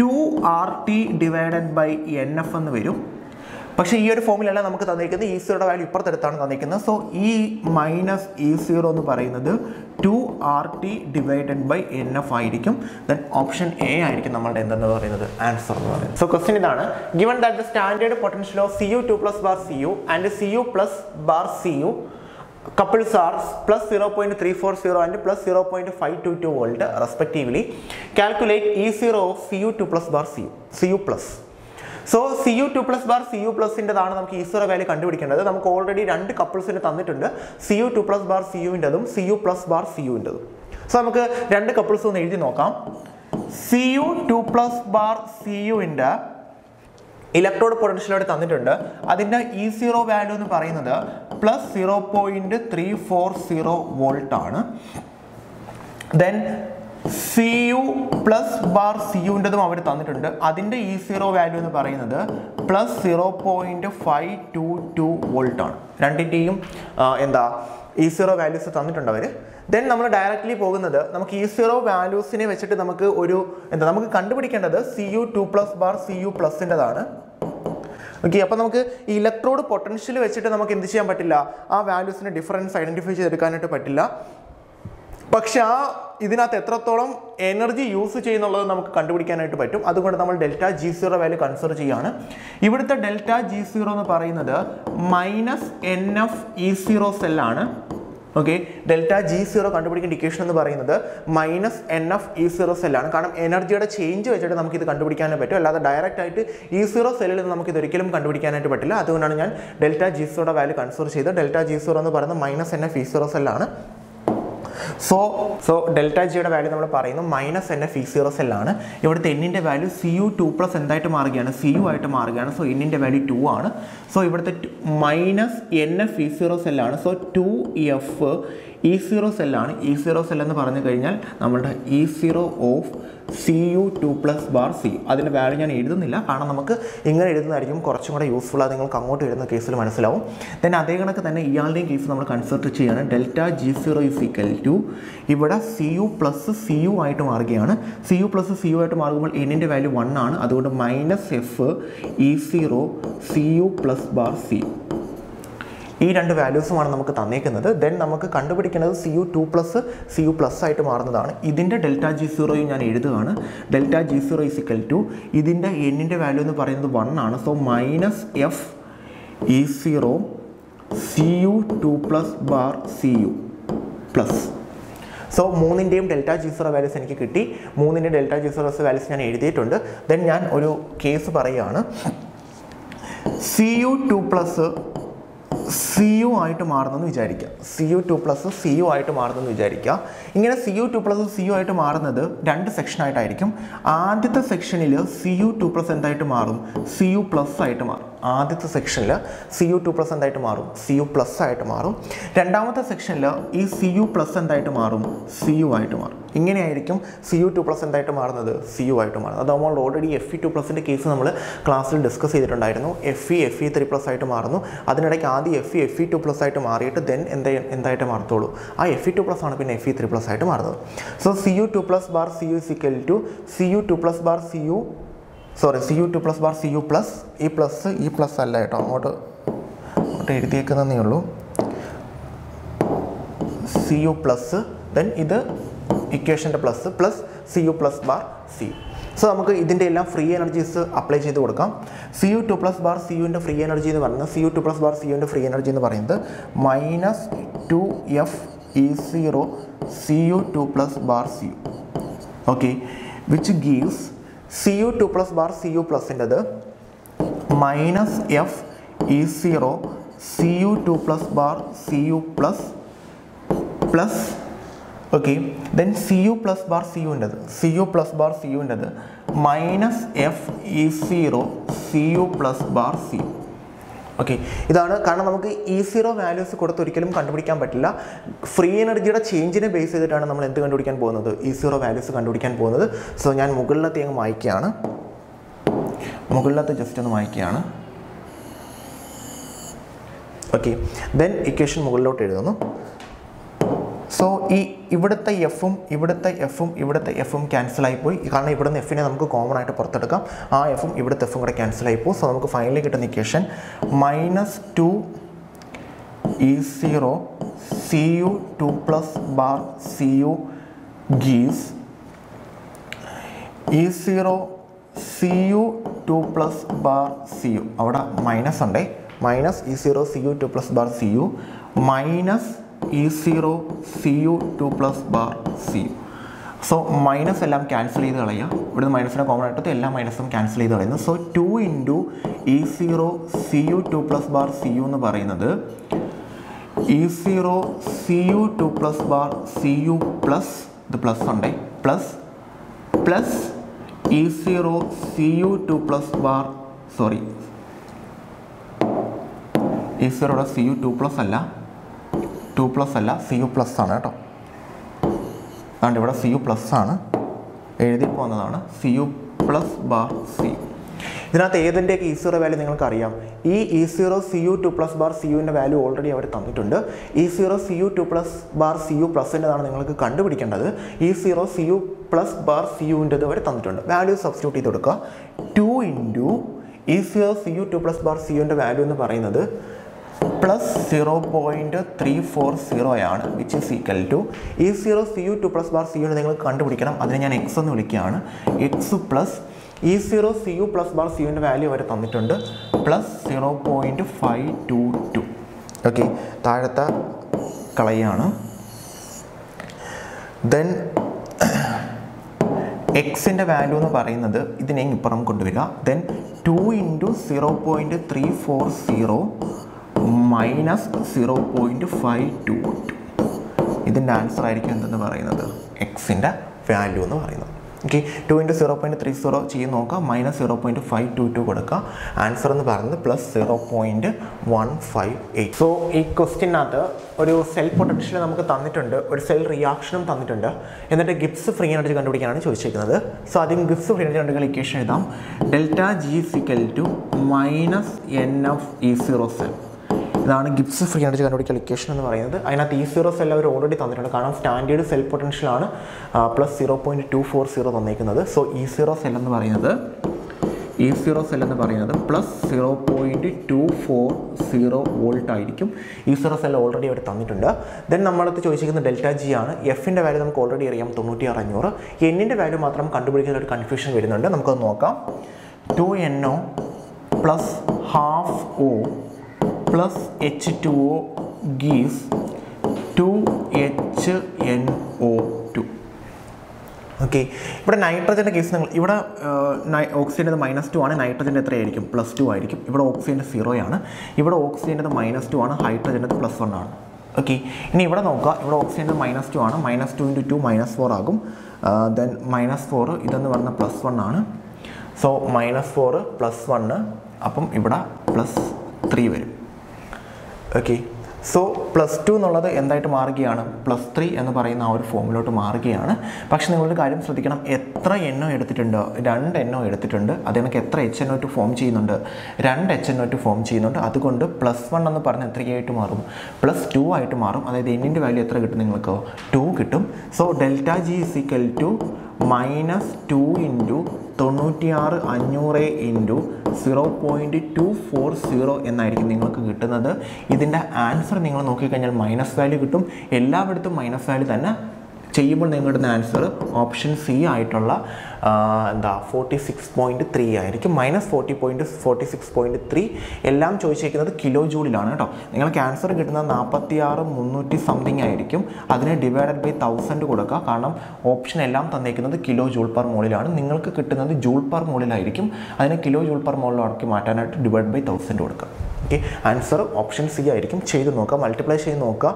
two R T divided by N F എന്ന് വരും. പക്ഷേ ഈ ഒരു ഫോർമുല അല്ല നമുക്ക് തന്നിരിക്കുന്നത്, E zero യുടെ വാല്യൂ ഇപ്പുറത്തെടുത്താണ് തന്നിരിക്കുന്നത്. So E minus E zero എന്ന് പറയുന്നത് two R T divided by N F ആയിരിക്കും. ദെൻ ഓപ്ഷൻ A ആയിരിക്കും നമ്മളുടെ എന്തെന്ന് പറയുന്നത് ആൻസർ എന്ന് പറയുന്നത്. സോ ക്വസ്റ്റ്യൻ ഇതാണ്, given that the standard potential of C u two plus bar C u and C u plus bar C u couples are plus zero point three four zero and plus zero point five two two volt respectively. Calculate E zero of C u two plus bar cu cu plus. So C u two plus bar cu plus ഇൻ്റെതാണ് നമുക്ക് E zero value കണ്ടുപിടിക്കേണ്ടത്. നമുക്ക് already രണ്ട് കപ്പിൾസിന് തന്നിട്ടുണ്ട്, C u two plus bar cu ഇൻ്റെതും C u plus bar cu ഇൻ്റെതും. So നമുക്ക് രണ്ട് കപ്പിൾസ് ഒന്ന് എഴുതി നോക്കാം. C u two plus bar cu ഇൻ്റെ ഇലക്ട്രോഡ് പൊട്ടൻഷ്യൽ അവിടെ തന്നിട്ടുണ്ട്, അതിൻ്റെ E zero വാല്യൂ എന്ന് പറയുന്നത് plus zero point three four zero volt ആണ്. Then C u plus bar C u-ൻ്റെതും അവിടെ തന്നിട്ടുണ്ട്, അതിൻ്റെ E zero വാല്യൂ എന്ന് പറയുന്നത് plus zero point five two two volt ആണ്. രണ്ടിൻ്റെയും എന്താ E zero വാല്യൂസ് തന്നിട്ടുണ്ട് അവർ. ദെൻ നമ്മൾ ഡയറക്റ്റ്ലി പോകുന്നത് നമുക്ക് E zero വാല്യൂസിനെ വെച്ചിട്ട് നമുക്ക് ഒരു എന്താ നമുക്ക് കണ്ടുപിടിക്കേണ്ടത് C u two plus bar C u plus-ൻ്റെതാണ്. ഓക്കെ, അപ്പോൾ നമുക്ക് ഈ ഇലക്ട്രോഡ് പൊട്ടൻഷ്യൽ വെച്ചിട്ട് നമുക്ക് എന്ത് ചെയ്യാൻ പറ്റില്ല, ആ വാല്യൂസിന് ഡിഫറൻസ് ഐഡൻറ്റിഫൈ ചെയ്തെടുക്കാനായിട്ട് പറ്റില്ല. പക്ഷെ ആ ഇതിനകത്ത് എത്രത്തോളം എനർജി യൂസ് ചെയ്യുന്നുള്ളത് നമുക്ക് കണ്ടുപിടിക്കാനായിട്ട് പറ്റും. അതുകൊണ്ട് നമ്മൾ delta G zero value consider ചെയ്യുകയാണ്. ഇവിടുത്തെ ഡെൽറ്റ ജി സീറോ എന്ന് പറയുന്നത് minus N F E zero സെല്ലാണ്. ഓക്കെ, ഡെൽറ്റ ജി സീറോ കണ്ടുപിടിക്കേണ്ട ഇക്വേഷൻ എന്ന് പറയുന്നത് minus N F E zero സെല്ലാണ്. കാരണം എനർജിയുടെ ചേഞ്ച് വെച്ചിട്ട് നമുക്കിത് കണ്ടുപിടിക്കാനേ പറ്റും, അല്ലാതെ ഡയറക്റ്റ് ആയിട്ട് ഇ സീറോ സെല്ലിൽ നിന്ന് നമുക്കിത് ഒരിക്കലും കണ്ടുപിടിക്കാനായിട്ട് പറ്റില്ല. അതുകൊണ്ടാണ് ഞാൻ ഡെൽറ്റ ജി സീറോയുടെ വാല്യൂ കൺസിഡർ ചെയ്തത്. ഡെൽറ്റ ജി സീറോ എന്ന് പറയുന്നത് minus N F E zero സെല്ലാണ്. സോ സോ ഡെൽറ്റ ജിയുടെ വാല്യൂ നമ്മൾ പറയുന്നു minus N F E zero സെല്ലാണ്. ഇവിടുത്തെ എന്നിൻ്റെ value C u two plus എന്തായിട്ട് മാറുകയാണ്, സി യു ആയിട്ട് മാറുകയാണ്. സോ എന്നിൻ്റെ വാല്യൂ ടു ആണ്. സോ ഇവിടുത്തെ minus N F E zero സെല്ലാണ്. So two F E zero സെല്ലാണ്. ഇ സീറോ സെൽ എന്ന് പറഞ്ഞു കഴിഞ്ഞാൽ നമ്മളുടെ E zero of C u two plus bar C അതിൻ്റെ വാല്യൂ ഞാൻ എഴുതുന്നില്ല, കാരണം നമുക്ക് ഇങ്ങനെ എഴുതുന്നതായിരിക്കും കുറച്ചും കൂടെ യൂസ്ഫുൾ. അത് നിങ്ങൾക്ക് അങ്ങോട്ട് എഴുതുന്ന കേസിൽ മനസ്സിലാവും. ദെൻ അതേ കണക്ക് തന്നെ ഇയാളുടെയും കേസ് നമ്മൾ കൺസിഡർ ചെയ്യാണ്. Delta G zero is equal to ഇവിടെ C u plus C u ആയിട്ട് മാറുകയാണ്. C u plus C u ആയിട്ട് മാറുമ്പോൾ എന്നിൻ്റെ വാല്യൂ വൺ ആണ്. അതുകൊണ്ട് minus F E zero C u plus bar C ഈ രണ്ട് വാല്യൂസുമാണ് നമുക്ക് തന്നേക്കുന്നത്. ദെൻ നമുക്ക് കണ്ടുപിടിക്കുന്നത് C u two plus C u plus ആയിട്ട് മാറുന്നതാണ്. ഇതിൻ്റെ ഡെൽറ്റ ജി സീറോയും ഞാൻ എഴുതുകയാണ്. Delta G zero is equal to ഇതിൻ്റെ എന്നിൻ്റെ വാല്യൂ എന്ന് പറയുന്നത് വൺ ആണ്. So minus F E zero C u two plus bar C u plus. So മൂന്നിൻ്റെയും ഡെൽറ്റ ജി സീറോ വാല്യൂസ് എനിക്ക് കിട്ടി. മൂന്നിൻ്റെ ഡെൽറ്റ ജി സീറോ വാല്യൂസ് ഞാൻ എഴുതിയിട്ടുണ്ട്. ദെൻ ഞാൻ ഒരു കേസ് പറയുകയാണ്. C u two plus C u ആയിട്ട് മാറുന്നെന്ന് വിചാരിക്കുക. C u two plus C u ആയിട്ട് മാറുന്നെന്ന് വിചാരിക്കുക. ഇങ്ങനെ C u two plus C u ആയിട്ട് മാറുന്നത് രണ്ട് സെക്ഷനായിട്ടായിരിക്കും. ആദ്യത്തെ സെക്ഷനിൽ C u two plus എന്തായിട്ട് മാറും, C u plus ആയിട്ട് മാറും. ആദ്യത്തെ സെക്ഷനിൽ C u two plus എന്തായിട്ട് മാറും, C u plus ആയിട്ട് മാറും. രണ്ടാമത്തെ സെക്ഷനിൽ ഈ C u plus എന്തായിട്ട് മാറും, C u ആയിട്ട് മാറും. ഇങ്ങനെയായിരിക്കും C u two plus എന്തായിട്ട് മാറുന്നത്, C u ആയിട്ട് മാറുന്നത്. അത് നമ്മൾ ഓൾറെഡി F e two plus-ൻ്റെ കേസ് നമ്മൾ ക്ലാസ്സിൽ ഡിസ്കസ് ചെയ്തിട്ടുണ്ടായിരുന്നു. Fe F e three plus ആയിട്ട് മാറുന്നു. അതിനിടയ്ക്ക് ആദ്യം Fe F e two plus ആയിട്ട് മാറിയിട്ട് ദെൻ എന്താ എന്തായിട്ട് മാറത്തുള്ളൂ, ആ F e two plus ആണ് പിന്നെ F e three plus ആയിട്ട് മാറുന്നത്. So C u two plus bar C u is equal to C u two plus bar CU sorry C u two plus bar C u plus ഈ plus ഈ plus അല്ല കേട്ടോ, അങ്ങോട്ട് അങ്ങോട്ട് എഴുതിയേക്കുന്നതേ ഉള്ളൂ. C u plus ദെൻ ഇത് ഇക്വേഷൻ്റെ plus plus C u plus bar C. So നമുക്ക് ഇതിൻ്റെ എല്ലാം ഫ്രീ എനർജീസ് അപ്ലൈ ചെയ്ത് കൊടുക്കാം. C u two plus bar C u-ൻ്റെ ഫ്രീ എനർജി എന്ന് പറയുന്നത് C u two plus bar C u-ൻ്റെ ഫ്രീ എനർജി എന്ന് പറയുന്നത് minus two F E zero C u two plus bar C u. Okay, which gives C u two plus bar C u plus-ൻ്റെത് minus F E zero C u two plus bar C u plus plus okay then C u plus bar C u-ൻ്റെത് C u plus bar C u-ൻ്റെത് minus F E zero C u plus bar C u. Okay, ഇതാണ്. കാരണം നമുക്ക് E zero values കൊടുത്തൊരിക്കലും കണ്ടുപിടിക്കാൻ പറ്റില്ല. Free എനർജിയുടെ ചേഞ്ചിനെ base ചെയ്തിട്ടാണ് നമ്മൾ എന്ത് കണ്ടുപിടിക്കാൻ പോകുന്നത്, ഇ സീറോ വാല്യൂസ് കണ്ടുപിടിക്കാൻ പോകുന്നത്. സോ ഞാൻ മുകളിലത്തെ അങ്ങ് വായിക്കുകയാണ്, മുകളിലത്തെ ജസ്റ്റ് ഒന്ന് വായിക്കുകയാണ്. ഓക്കെ, ദെൻ ഇക്വേഷൻ മുകളിലോട്ട് എഴുതുന്നു. So, this is the F, this F, this F cancel. Because F is common. F is F cancel. So, we finally get an equation minus two is zero Cu two plus bar Cu gives is zero Cu two plus bar Cu. Avada minus one. Minus E zero Cu two plus bar Cu minus E zero Cu two plus bar Cu. So minus ellam cancel eedalaya. Ivide minus na common aayittu ellam minus um cancel eedalaya. So two into E zero Cu two plus bar Cu nu parayunnathu E zero Cu two plus bar Cu plus the plus unde plus plus E zero Cu two plus bar sorry. E zero da Cu two plus alla two plus alla Cu plus aanu ketto and ivada Cu plus aanu ezhuthi povannadana Cu plus bar Cu idanathe edenteke E zero value ningalku ariyam ee E zero Cu two plus bar Cu inde value already avaru thannittundu E zero Cu two plus bar Cu plus inde aanu ningalku kandupidikkandathu E zero Cu plus bar Cu inde avaru thannittundu value substitute cheyidukka two into E zero Cu two plus bar Cu inde value ennu parayunnathu plus zero point three four zero, which is equal to E zero Cu two plus bar Cu इन देंगल कांटे बुड़ी करना other याने x no लिखिया आना x plus E zero Cu plus bar Cu इन value वाले तांडे टंडे plus zero point five two two, okay तार ता कलाई आना then x इन वैल्यू नो बारे इन अदर इतने एक परम कुंड बिगा then two into zero point three four zero minus zero point five two two. This is the answer x in the value. Okay, two into zero point three zero minus zero point five two two answer plus zero point one five eight. So, this question is cell potential or cell reaction. And the Gibbs free energy. So, that Gibbs free energy equation delta G is equal to minus N of E zero cell. This is Gibbs free energy calculation. E zero cell already done. Standard cell potential uh, plus zero point two four zero. So E zero cell E zero cell plus zero point two four zero volt. E zero cell already done. Then we have delta G. F value is already done. N value is confusion. We have two N O plus half O plus H two O gives two H N O two. Okay, but nitrogen case ivda uh, oxygen minus two aanu nitrogen ethrayirikkum plus two aayirikkum ivda oxygen zero aanu ivda oxygen minus two aanu hydrogen plus one aanu. Okay, ini ivda nokka ivda oxygen minus two aanu minus two into two minus four aagum uh, then minus four idannu varna plus one aanu. So minus four plus one appum ivda plus three varum. Okay, so plus two nulladu endayittu maarugiyana plus three ennu parayna oru formula otu maarugiyana. Pakshe ningalde karyam sradhikkanam etra N O edutittundu two N O edutittundu adanakku etra H N O two form cheyyunnundu two H N O two form cheyyunnundu adukonde plus one ennu parna etra aayittu maarum plus two aayittu maarum adayide N inde value etra kittum ningalku two kittum. So delta G is equal to minus two into ninety-six thousand five hundred into zero point two four zero എന്നായിരിക്കും നിങ്ങൾക്ക് കിട്ടുന്നത്. ഇതിന്റെ answer നിങ്ങൾ നോക്കി കഴിഞ്ഞാൽ minus value കിട്ടും. എല്ലായിടത്തും minus value തന്നെ ചെയ്യുമ്പോൾ നിങ്ങളുടെ ആൻസർ ഓപ്ഷൻ സി ആയിട്ടുള്ള എന്താ forty-six point three ആയിരിക്കും. Minus forty point forty six point three എല്ലാം ചോദിച്ചേക്കുന്നത് കിലോ ജൂളിലാണ് കേട്ടോ. നിങ്ങൾക്ക് ആൻസർ കിട്ടുന്നത് നാൽപ്പത്തി ആറ് മുന്നൂറ്റി സംതിങ് ആയിരിക്കും. അതിനെ ഡിവൈഡഡ് ബൈ തൗസൻഡ് കൊടുക്കുക. കാരണം ഓപ്ഷൻ എല്ലാം തന്നേക്കുന്നത് കിലോ ജൂൾ പെർ മോളിലാണ്. നിങ്ങൾക്ക് കിട്ടുന്നത് ജൂൾ പെർ മോളിലായിരിക്കും. അതിനെ കിലോ ജൂൾ പെർ മോളിലാക്കി മാറ്റാനായിട്ട് ഡിവൈഡ് ബൈ തൗസൻഡ് കൊടുക്കുക. ഓക്കെ, ആൻസർ ഓപ്ഷൻ സി ആയിരിക്കും. ചെയ്ത് നോക്കുക, മൾട്ടിപ്ലൈ ചെയ്ത് നോക്കുക.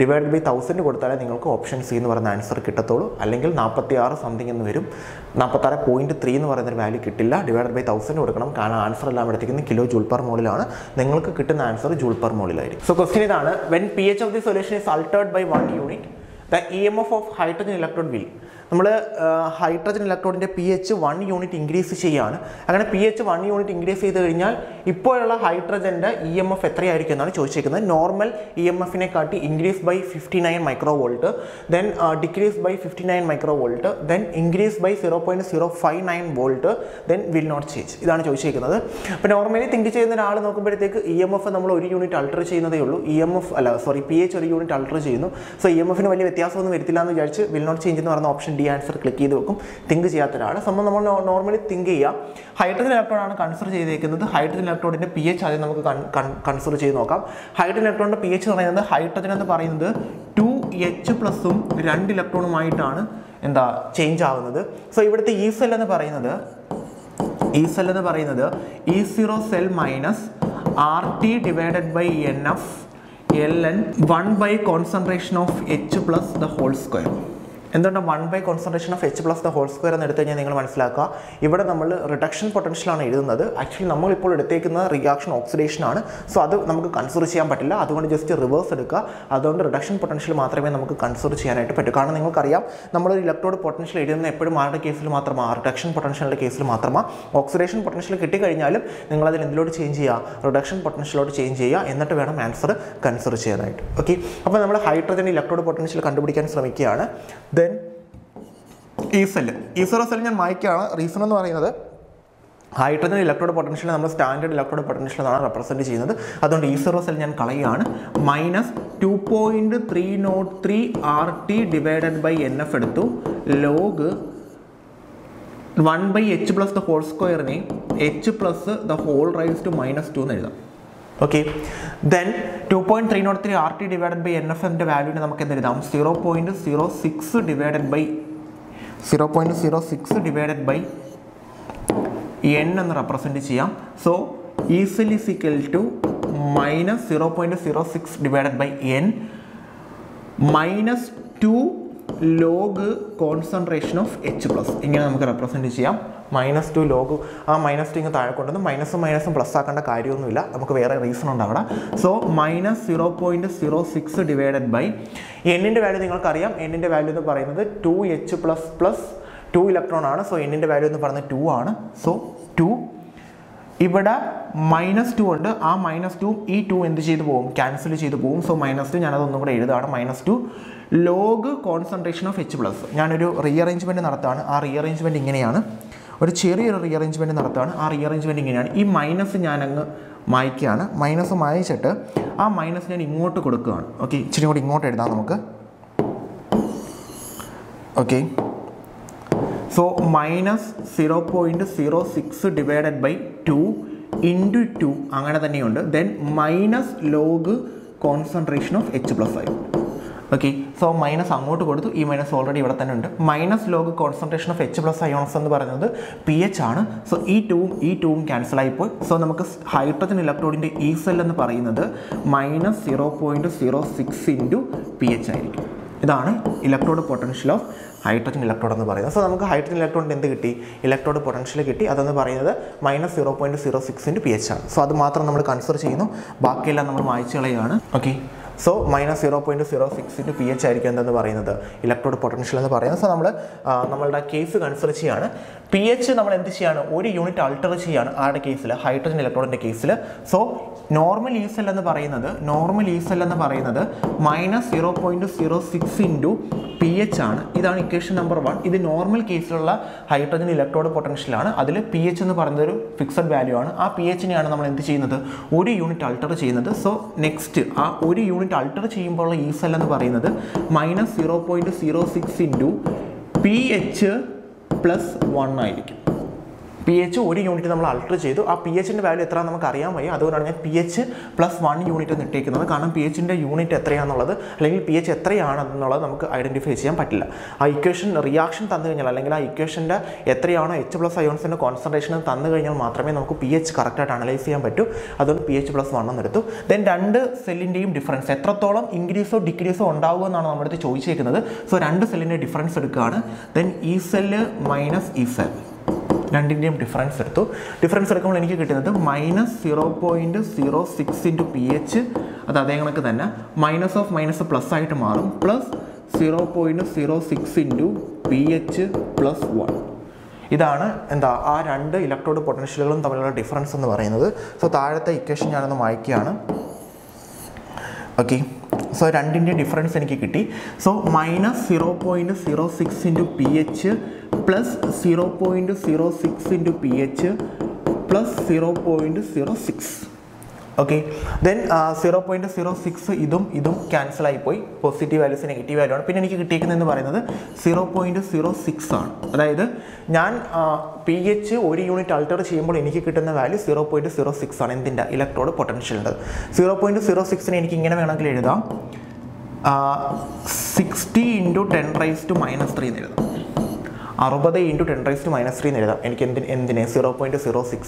ഡിവൈഡ് ബൈ തൗസൻഡ് കൊടുത്താലേ നിങ്ങൾക്ക് ഓപ്ഷൻ സി എന്ന് പറയുന്ന ആൻസർ കിട്ടത്തുള്ളൂ. അല്ലെങ്കിൽ നാൽപ്പത്തി ആറ് സംതിങ് എന്ന് വരും. നാൽപ്പത്താറ് പോയിൻറ്റ് ത്രീ എന്ന് പറയുന്നൊരു വാല്യൂ കിട്ടില്ല. ഡിവൈഡ് ബൈ തൗസൻഡ് കൊടുക്കണം. കാരണം ആൻസർ എല്ലാം എടുത്തിരിക്കുന്നത് കിലോ ജൂൾ പെർ മോളിലാണ്. നിങ്ങൾക്ക് കിട്ടുന്ന ആൻസർ ജൂൾ പെർ മോളിലായിരിക്കും. സോ ക്വസ്റ്റ്യൻ ഇതാണ്, when P H of the solution is altered by one unit the E M F of hydrogen electron will നമ്മൾ ഹൈഡ്രജൻ ഇലക്ട്രോണിന്റെ pH one യൂണിറ്റ് ഇൻക്രീസ് ചെയ്യാണ് അങ്ങനെ pH one unit increase ചെയ്തു കഴിഞ്ഞാൽ ഇപ്പോഴുള്ള ഹൈഡ്രജന്റെ EMF എത്രയായിരിക്കും എന്നാണ് ചോദിച്ചിരിക്കുന്നത് നോർമൽ ഇഎംഎഫിനെ കാട്ടി increase by fifty nine microvolt then decrease by fifty nine microvolt then increase by zero point zero five nine volt then will not change ഇതാണ് ചോദിച്ചിരിക്കുന്നത് അപ്പോൾ നോർമലി തിങ്ക് ചെയ്യുന്ന ഒരാൾ നോക്കുമ്പോഴേത്തേക്ക് ഇഎംഎഫ് നമ്മൾ ഒരു യൂണിറ്റ് അൾട്ടർ ചെയ്യുന്നതേ ഉള്ളൂ ഇഎംഎഫ് അല്ല സോറി pH ഒരു യൂണിറ്റ് അൾട്ടർ ചെയ്യുന്നു സോ ഇഎംഎഫിന് വലിയ വ്യത്യാസമൊന്നും വരുത്തില്ല എന്ന് വിചാരിച്ച് will not change എന്ന് പറഞ്ഞ ഓപ്ഷൻ ഡി ആൻസർ ക്ലിക്ക് ചെയ്തു വെക്കും തിങ്ക് ചെയ്യാത്ത ഒരാൾ സംഭവം നമ്മൾ നോർമലി തിങ്ക് ചെയ്യുക ഹൈഡ്രജൻ ഇലക്ട്രോൺ ആണ് കൺസിഡർ ചെയ്തിരിക്കുന്നത് ഹൈഡ്രജൻ ഇലക്ട്രോണിന്റെ pH ആദ്യം നമുക്ക് കൺസിഡർ ചെയ്തു നോക്കാം ഹൈഡ്രജൻ ഇലക്ട്രോണിന്റെ pH എന്ന് പറയുന്നത് ഹൈഡ്രജൻ എന്ന് പറയുന്നത് two H plus ഉം രണ്ട് ഇലക്ട്രോണും ആയിട്ടാണ് എന്താ ചേഞ്ച് ആവുന്നത് സോ ഇവിടുത്തെ ഈ സെൽ എന്ന് പറയുന്നത് ഈ സെൽ എന്ന് പറയുന്നത് E zero cell minus R T divided by N F Ln one by concentration of H plus the whole square എന്തുകൊണ്ട് one by concentration of H plus the whole square എന്ന് എടുത്തു കഴിഞ്ഞാൽ നിങ്ങൾ മനസ്സിലാക്കുക ഇവിടെ നമ്മൾ റിഡക്ഷൻ പൊട്ടൻഷ്യലാണ് എഴുതുന്നത് ആക്ച്വലി നമ്മൾ ഇപ്പോൾ എടുത്തേക്കുന്ന റിയാക്ഷൻ ഓക്സിഡേഷൻ ആണ് സോ അത് നമുക്ക് കൺസിഡർ ചെയ്യാൻ പറ്റില്ല അതുകൊണ്ട് ജസ്റ്റ് റിവേഴ്സ് എടുക്കുക അതുകൊണ്ട് റിഡക്ഷൻ പൊട്ടൻഷ്യൽ മാത്രമേ നമുക്ക് കൺസിഡർ ചെയ്യാനായിട്ട് പറ്റൂ കാരണം നിങ്ങൾക്കറിയാം നമ്മളൊരു ഇലക്ട്രോഡ് പൊട്ടൻഷ്യൽ എഴുതുന്ന എപ്പോഴും ആരുടെ കേസിൽ മാത്രമാണ് റിഡക്ഷൻ പൊട്ടൻഷ്യലിൻ്റെ കേസിൽ മാത്രമാണ് ഓക്സിഡേഷൻ പൊട്ടൻഷ്യൽ കിട്ടിക്കഴിഞ്ഞാലും നിങ്ങളതിൽ എന്തിലോട്ട് ചേഞ്ച് ചെയ്യുക റിഡക്ഷൻ പൊട്ടൻഷ്യലോട്ട് ചേഞ്ച് ചെയ്യുക എന്നിട്ട് വേണം ആൻസർ കൺസിഡർ ചെയ്യാനായിട്ട് ഓക്കെ അപ്പോൾ നമ്മൾ ഹൈഡ്രജൻ ഇലക്ട്രോഡ് പൊട്ടൻഷ്യൽ കണ്ടുപിടിക്കാൻ ശ്രമിക്കുകയാണ് then ഈ സെല്ല് ഈ സീറോ സെല്ല് ഞാൻ മായ്ക്കുകയാണ് റീസൺ എന്ന് പറയുന്നത് ഹൈഡ്രജൻ ഇലക്ട്രോഡ് പൊട്ടൻഷ്യൽ നമ്മൾ സ്റ്റാൻഡേർഡ് ഇലക്ട്രോഡ് പൊട്ടൻഷ്യൽ എന്നാണ് റെപ്രസെൻറ്റ് ചെയ്യുന്നത് അതുകൊണ്ട് ഈ സീറോ സെല്ല് ഞാൻ കളയുകയാണ് minus two point three nought three R T divided by N F എടുത്തു log one by H plus the whole സ്ക്വയറിനെ H plus the whole raise to minus two എന്ന് എഴുതാം okay then two point three nought three R T divided by N F എൻ്റെ വാല്യൂവിനെ നമുക്ക് എന്ത് എഴുതാം zero point zero six divided by zero point zero six divided by n എന്ന് represent ചെയ്യാം so E cell is equal to minus zero point zero six divided by n minus two log concentration of H plus ഇങ്ങനെ നമുക്ക് represent ചെയ്യാം minus two log ആ minus two ഇങ്ങനെ താഴെ കൊണ്ടുവന്ന് മൈനസും മൈനസും plus ആക്കേണ്ട കാര്യമൊന്നുമില്ല നമുക്ക് വേറെ റീസൺ ഉണ്ട് അവിടെ so minus zero point zero six divided by എന്നിൻ്റെ വാല്യൂ നിങ്ങൾക്കറിയാം എന്നിൻ്റെ വാല്യൂ എന്ന് പറയുന്നത് two H plus plus two electron ആണ് സോ എന്നിൻ്റെ വാല്യൂ എന്ന് പറയുന്നത് ടു ആണ് സോ ടു ഇവിടെ മൈനസ് ടു ഉണ്ട് ആ മൈനസ് ടു ഈ ടു എന്ത് ചെയ്ത് പോകും ക്യാൻസൽ ചെയ്ത് പോകും സോ മൈനസ് ടു ഞാനതൊന്നും കൂടെ എഴുതുകയാണ് minus two log concentration of H plus ഞാനൊരു റീഅറേഞ്ച്മെൻറ്റ് നടത്തുകയാണ് ആ റീഅറേഞ്ച്മെൻറ്റ് ഇങ്ങനെയാണ് ഒരു ചെറിയൊരു റീഅറേഞ്ച്മെൻറ്റ് നടത്തുകയാണ് ആ റീഅറേഞ്ച്മെൻറ്റ് ഇങ്ങനെയാണ് ഈ മൈനസ് ഞാനങ്ങ് മായ്ക്കുകയാണ് മൈനസ് മായിച്ചിട്ട് ആ മൈനസ് ഞാൻ ഇങ്ങോട്ട് കൊടുക്കുകയാണ് ഓക്കെ ഇച്ചിരി കൂടി ഇങ്ങോട്ട് എഴുതാം നമുക്ക് okay so minus zero point zero six divided by two into two അങ്ങനെ തന്നെയുണ്ട് then minus log concentration of H plus ആയി ഓക്കെ സോ മൈനസ് അങ്ങോട്ട് കൊടുത്തു ഈ മൈനസ് ഓൾറെഡി ഇവിടെ തന്നെ ഉണ്ട് minus log concentration of H plus ions എന്ന് പറയുന്നത് പി എച്ച് ആണ് സോ ഈ ടൂവും ഈ ടൂവും ക്യാൻസലായിപ്പോൾ സോ നമുക്ക് ഹൈഡ്രജൻ ഇലക്ട്രോണിൻ്റെ ഈ സെൽ എന്ന് പറയുന്നത് minus zero point zero six into P H ആയിരിക്കും ഇതാണ് electrode potential of hydrogen electrode എന്ന് പറയുന്നത് സോ നമുക്ക് ഹൈഡ്രജൻ ഇലക്ട്രോണിൻ്റെ എന്ത് കിട്ടി ഇലക്ട്രോഡ് പൊട്ടൻഷ്യൽ കിട്ടി അതെന്ന് പറയുന്നത് മൈനസ് സീറോ പോയിൻറ്റ് സീറോ സിക്സിൻ്റെ പി എച്ച് ആണ് സോ അത് മാത്രം നമ്മൾ കൺസിഡർ ചെയ്യുന്നു ബാക്കിയെല്ലാം നമ്മൾ മായ്ച്ചു കളയുകയാണ് okay so minus zero point zero സിക്സിൻ്റെ പി എച്ച് ആയിരിക്കും എന്തെന്ന് പറയുന്നത് ഇലക്ട്രോഡ് പൊട്ടൻഷ്യൽ എന്ന് പറയുന്നത് സോ നമ്മൾ നമ്മളുടെ കേസ് കൺസിഡർ ചെയ്യാണ് പി എച്ച് നമ്മൾ എന്ത് ചെയ്യാണ് ഒരു യൂണിറ്റ് അൾട്ടർ ചെയ്യാണ് ആരുടെ കേസിൽ ഹൈഡ്രജൻ ഇലക്ട്രോണിൻ്റെ കേസിൽ സോ നോർമൽ ഈ സെൽ എന്ന് പറയുന്നത് നോർമൽ ഈ സെൽ എന്ന് പറയുന്നത് minus zero point zero six into P H ആണ് ഇതാണ് ഇക്വേഷൻ നമ്പർ വൺ ഇത് നോർമൽ കേസിലുള്ള ഹൈഡ്രജൻ ഇലക്ട്രോഡ് പൊട്ടൻഷ്യലാണ് അതിൽ പി എച്ച് എന്ന് പറയുന്നത് ഒരു ഫിക്സഡ് വാല്യൂ ആണ് ആ പി എച്ചിനെയാണ് നമ്മൾ എന്ത് ചെയ്യുന്നത് ഒരു യൂണിറ്റ് അൾട്ടർ ചെയ്യുന്നത് സോ നെക്സ്റ്റ് ആ ഒരു യൂണിറ്റ് അൾട്ടർ ചെയ്യുമ്പോഴുള്ള ഈ സെൽ എന്ന് പറയുന്നത് minus zero point zero six into P H plus one ആയിരിക്കും പി എച്ച് ഒരു യൂണിറ്റ് നമ്മൾ അൾട്ടർ ചെയ്തു ആ പി എച്ചിൻ്റെ വാല്യൂ എത്രയാണ് നമുക്ക് അറിയാൻ വയ്യ അതുകൊണ്ടാണ് ഞാൻ P H plus one unit എന്ന് ഇട്ടേക്കുന്നത് കാരണം പി എച്ചിൻ്റെ യൂണിറ്റ് എത്രയാണെന്നുള്ളത് അല്ലെങ്കിൽ പി എച്ച് എത്രയാണെന്നുള്ളത് നമുക്ക് ഐഡൻറ്റിഫൈ ചെയ്യാൻ പറ്റില്ല ആ ഇക്വേഷൻ റിയാക്ഷൻ തന്നു കഴിഞ്ഞാൽ അല്ലെങ്കിൽ ആ ഇക്വേഷൻ്റെ എത്രയാണോ എച്ച് പ്ലസ് അയോൺസിൻ്റെ കോൺസെൻട്രേഷൻ തന്നു കഴിഞ്ഞാൽ മാത്രമേ നമുക്ക് പി എച്ച് കറക്റ്റായിട്ട് അനലൈസ് ചെയ്യാൻ പറ്റൂ അതുകൊണ്ട് പി എച്ച് പ്ലസ് വൺ എന്നെടുത്തു ദെൻ രണ്ട് സെല്ലിൻ്റെയും ഡിഫറൻസ് എത്രത്തോളം ഇൻക്രീസോ ഡിക്രീസോ ഉണ്ടാവുമെന്നാണ് നമ്മുടെ അടുത്ത് ചോദിച്ചേക്കുന്നത് സോ രണ്ട് സെല്ലിൻ്റെ ഡിഫറൻസ് എടുക്കുകയാണ് ദെൻ ഈ സെല്ല് മൈനസ് ഈ സെൽ രണ്ടിൻ്റെയും ഡിഫറൻസ് എടുത്തു ഡിഫറൻസ് എടുക്കുമ്പോൾ എനിക്ക് കിട്ടുന്നത് minus zero point zero six into P H അത് അതേ കണക്ക് തന്നെ മൈനസ് ഓഫ് മൈനസ് പ്ലസ് ആയിട്ട് മാറും plus zero point zero six into pH plus one. This is the two electrode potential difference. So, the equation is the okay. So, the difference is so, minus zero point zero six into pH plus zero point zero six into pH plus zero point zero six. Okay, then uh, zero point zero six idum idum cancel aayi poi positive value se negative value aanu pinne enikku kittikkunna ennu parayunnathu zero point zero six aanu adayithu njan pH one unit alter cheyumbol enikku kittunna value zero point zero six aanu endinda electrode potential undu zero point zero six ne enikku ingane venangil ezhudam sixty into ten raised to minus three nu ezhudam sixty into ten raised to minus three zero point zero six.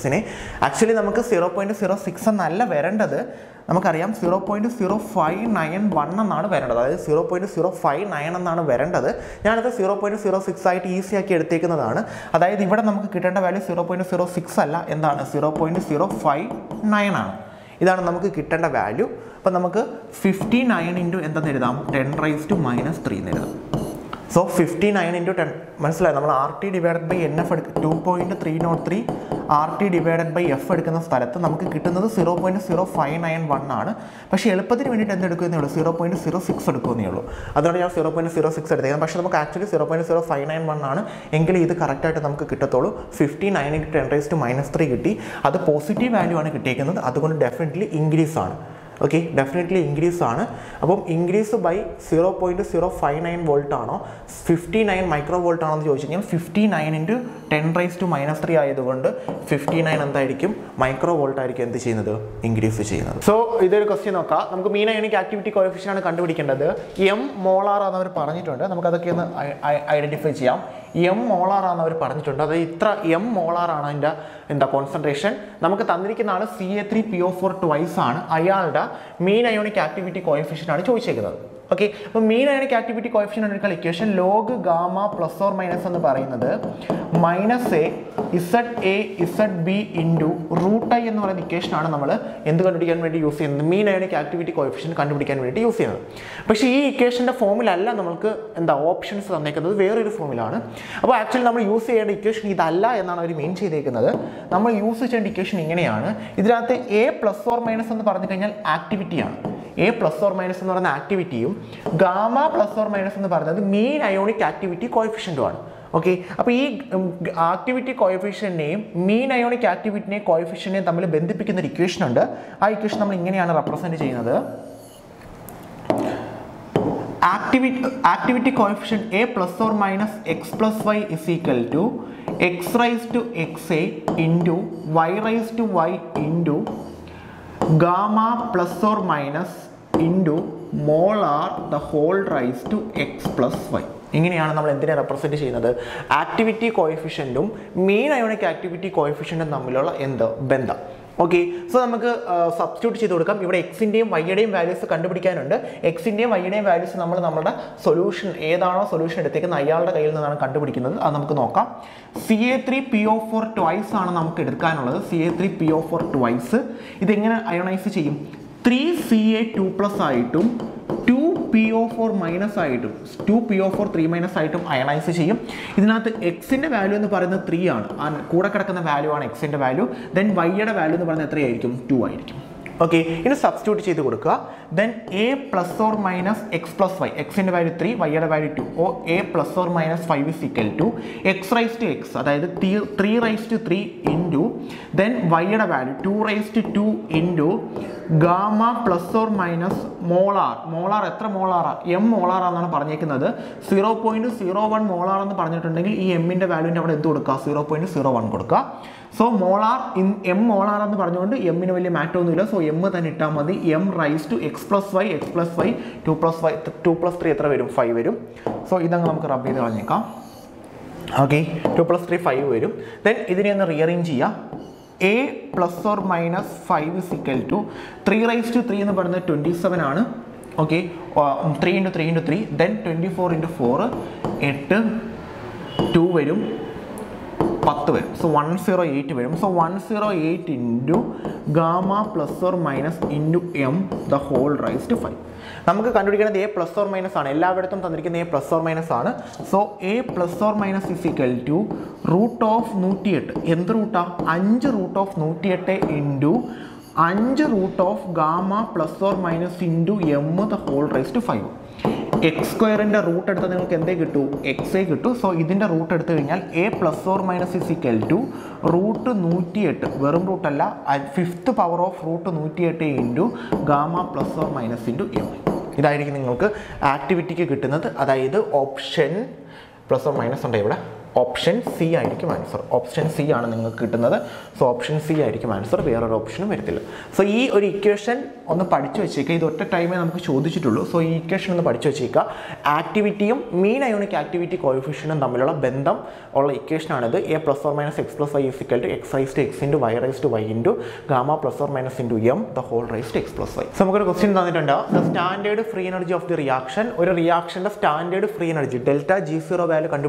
Actually, we have zero point zero six and we have zero point zero five nine one. zero point zero five nine one. That's zero point zero six easy. That is, we value zero point zero six and zero point zero five nine. This is the value. fifty-nine into ten raised to minus three. So fifty-nine into ten മനസ്സിലായ നമ്മൾ R T divided by N F two point three zero three R T divided by F എടുക്കുന്ന സ്ഥലത്ത് നമുക്ക് കിട്ടുന്നത് zero point zero five nine one ആണ്. പക്ഷേ എളുപ്പത്തിന് വേണ്ടി എന്ത് എടുക്കുന്നേ ഉള്ളൂ zero point zero six എടുക്കുന്നേ ഉള്ളൂ. അതാണ് ഞാൻ zero point zero six എടുത്തത്. പക്ഷേ നമുക്ക് actually zero point zero five nine one ആണ്. എങ്കിൽ ഇത് കറക്റ്റ് ആയിട്ട് നമുക്ക് കിട്ടത്തുള്ളൂ. fifty-nine into ten raised to minus three കിട്ടി. അത് പോസിറ്റീവ് വാല്യൂ ആണ് കിട്ടിയേക്കുന്നത്. അതുകൊണ്ട് ഡെഫിനറ്റ്ലി ഇൻക്രീസ് ആണ്. Okay, definitely increase aanu appo increase by zero point zero five nine volt aano fifty-nine microvolt aanu ennu choichennal fifty-nine into ten raised to minus three ayadukonde fifty-nine endayirikkum microvolt ayirikkum endu cheynadu increase cheynadu. So idoru question nokka namukku mean ionic activity coefficient aanu kandupidikkendathu m molar aanu avaru paranjittunde namukku adokke onu identify cheyam. M molar aanu avaru paranjittunde adu itra m molar aanu adinte enda concentration namukku tannirikkana aanu C A three P O four twice aanu ayalde mean ionic activity coefficient ആണ് ചോദിച്ചേക്കുന്നത്. Okay, അപ്പോൾ mean ionic activity coefficient എടുക്കാൻ equation log gamma plus or minus എന്ന് പറയുന്നത് minus a z a z b into root i എന്ന് പറയുന്ന equation ആണ് നമ്മൾ എന്ത് കണ്ടുപിടിക്കാൻ വേണ്ടി യൂസ് ചെയ്യുന്നത്, mean ionic activity coefficient കണ്ടുപിടിക്കാൻ വേണ്ടി യൂസ് ചെയ്യുന്നത്. പക്ഷേ ഈ ഇക്വേഷൻ്റെ ഫോമിലല്ല നമ്മൾക്ക് എന്താ ഓപ്ഷൻസ് തന്നേക്കുന്നത്, വേറൊരു ഫോമിലാണ്. അപ്പോൾ ആക്ച്വലി നമ്മൾ യൂസ് ചെയ്യേണ്ട ഇക്വേഷൻ ഇതല്ല എന്നാണ് അവർ മെയിൻ ചെയ്തേക്കുന്നത്. നമ്മൾ യൂസ് ചെയ്യേണ്ട ഇക്വേഷൻ ഇങ്ങനെയാണ്. ഇതിനകത്ത് a പ്ലസ് ഓർ മൈനസ് എന്ന് പറഞ്ഞു കഴിഞ്ഞാൽ ആക്ടിവിറ്റിയാണ്. A plus or minus is an activity. Gamma plus or minus is mean ionic activity coefficient. Okay, so this activity coefficient name, mean ionic activity coefficient name, we have the equation under. That equation we represent activity, activity coefficient A plus or minus X plus Y is equal to X raised to X A into Y raised to Y into gamma plus or minus into molar the whole raised to X plus Y. ഇങ്ങനെയാണ് നമ്മൾ എന്തിനെ represent ചെയ്യുന്നത്, activity കോഎഫിഷ്യന്റും mean ionic activity കോഎഫിഷ്യന്റും തമ്മിലുള്ള എന്ത് ബന്ധം. Okay, so നമുക്ക് സബ്സ്റ്റിറ്റ്യൂട്ട് ചെയ്ത് കൊടുക്കാം. ഇവിടെ എക്സിൻ്റെയും വൈയുടെയും വാല്യൂസ് കണ്ടുപിടിക്കാനുണ്ട്. എക്സിൻ്റെയും വൈയുടെയും വാല്യൂസ് നമ്മൾ നമ്മുടെ സൊല്യൂഷൻ ഏതാണോ സൊല്യൂഷൻ എടുത്തേക്കുന്നത് അയാളുടെ കയ്യിൽ നിന്നാണ് കണ്ടുപിടിക്കുന്നത്. അത് നമുക്ക് നോക്കാം. C A three P O four twice ആണ് നമുക്ക് എടുക്കാനുള്ളത്. C A three P O four twice ഇതെങ്ങനെ അയോണൈസ് ചെയ്യും, three C A two plus ആയിട്ടും two P O four minus ആയിട്ടും two P O four three minus ആയിട്ടും ionise ചെയ്യും. ഇതിനകത്ത് എക്സിൻ്റെ വാല്യൂ എന്ന് പറയുന്നത് ത്രീ ആണ്, കൂടെ കിടക്കുന്ന വാല്യൂ ആണ് എക്സിൻ്റെ വാല്യൂ. ദെൻ വൈയുടെ വാല്യൂ എന്ന് പറയുന്നത് എത്രയായിരിക്കും, ടു ആയിരിക്കും. ഓക്കെ, ഇനി സബ്സ്റ്റിറ്റ്യൂട്ട് ചെയ്ത് കൊടുക്കുക. Then A plus or minus X plus Y, എക്സിൻ്റെ വാല്യൂ ത്രീ വൈയുടെ value two. Oh A plus or minus five is equal to X raise to X, അതായത് three raise to three into then വൈയുടെ value two raise to two into gamma plus or minus molar. Molar എത്ര മോളാറാണ്, M മോളാറാണെന്നാണ് പറഞ്ഞേക്കുന്നത്. Zero point zero one മോളാറെന്ന് പറഞ്ഞിട്ടുണ്ടെങ്കിൽ ഈ എമ്മിൻ്റെ വാല്യൂവിൻ്റെ അവിടെ എന്ത് കൊടുക്കുക, സീറോ പോയിൻറ്റ് സീറോ വൺ കൊടുക്കുക. So molar in M molar എന്ന് പറഞ്ഞുകൊണ്ട് എമ്മിന് വലിയ മാറ്റമൊന്നുമില്ല. സോ എം തന്നെ ഇട്ടാൽ മതി. M raise to X plus Y, X plus Y two plus Y two plus three എത്ര വരും, ഫൈവ് വരും. സോ ഇതങ്ങ് നമുക്ക് റബ് ചെയ്ത് കളഞ്ഞേക്കാം. Okay, two plus three five വരും. ദെൻ ഇതിനെ ഒന്ന് റീഅറേഞ്ച് ചെയ്യുക. A plus or minus five is equal to three raise to three എന്ന് പറയുന്നത് ട്വൻറ്റി സെവൻ ആണ്. Okay, three into three into three then twenty four into four എട്ട്, two വരും. ten. So one hundred eight will. So one hundred eight into gamma plus or minus into m the whole raised to five. നമുക്ക് കണ്ടുപിടിക്കേണ്ടത് a plus or minus ആണ്. എല്ലാവടത്തും തന്നിരിക്കുന്ന a plus or minus ആണ്. So a plus or minus is equal to root of one hundred eight. എന്ത് റൂട്ടാ? five root of one hundred eight into five root of gamma plus or minus into m the whole raised to five. X square in the root at the end x a to so this root at the a plus or minus is equal to root one hundred eight verum root alla fifth power of root one hundred eight into gamma plus or minus into m. This is the activity that is option plus or minus option C answer. Option C is so option C answer. Option so this equation on the time so this equation on the activity mean ionic activity coefficient and bendam or equation a plus or minus x plus I is equal to x raised to x into y raised to y into gamma plus or minus into m the whole raised to x plus y. So question the standard free energy of the reaction or reaction the standard free energy delta G zero value can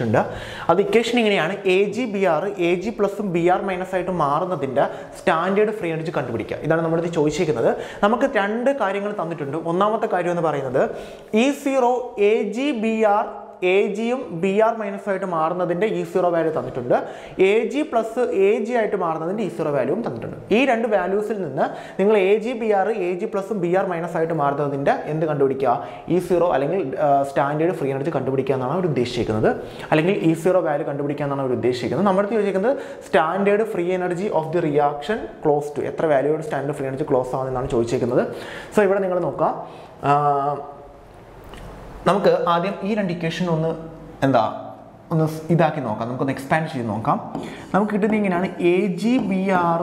that equation is A G B R, A G plus B R minus I to the standard free energy. This is the choice. We have two things. E zero, A G B R, A G M, B R minus I to E zero value. A G plus A G I to E zero value. These two values, A G B R, A G plus B R minus I to E zero uh, standard free energy. E zero value. We have standard free energy of the reaction close to. How value standard free energy close to. So, here we have we will expand this equation. We will expand this equation. A G B R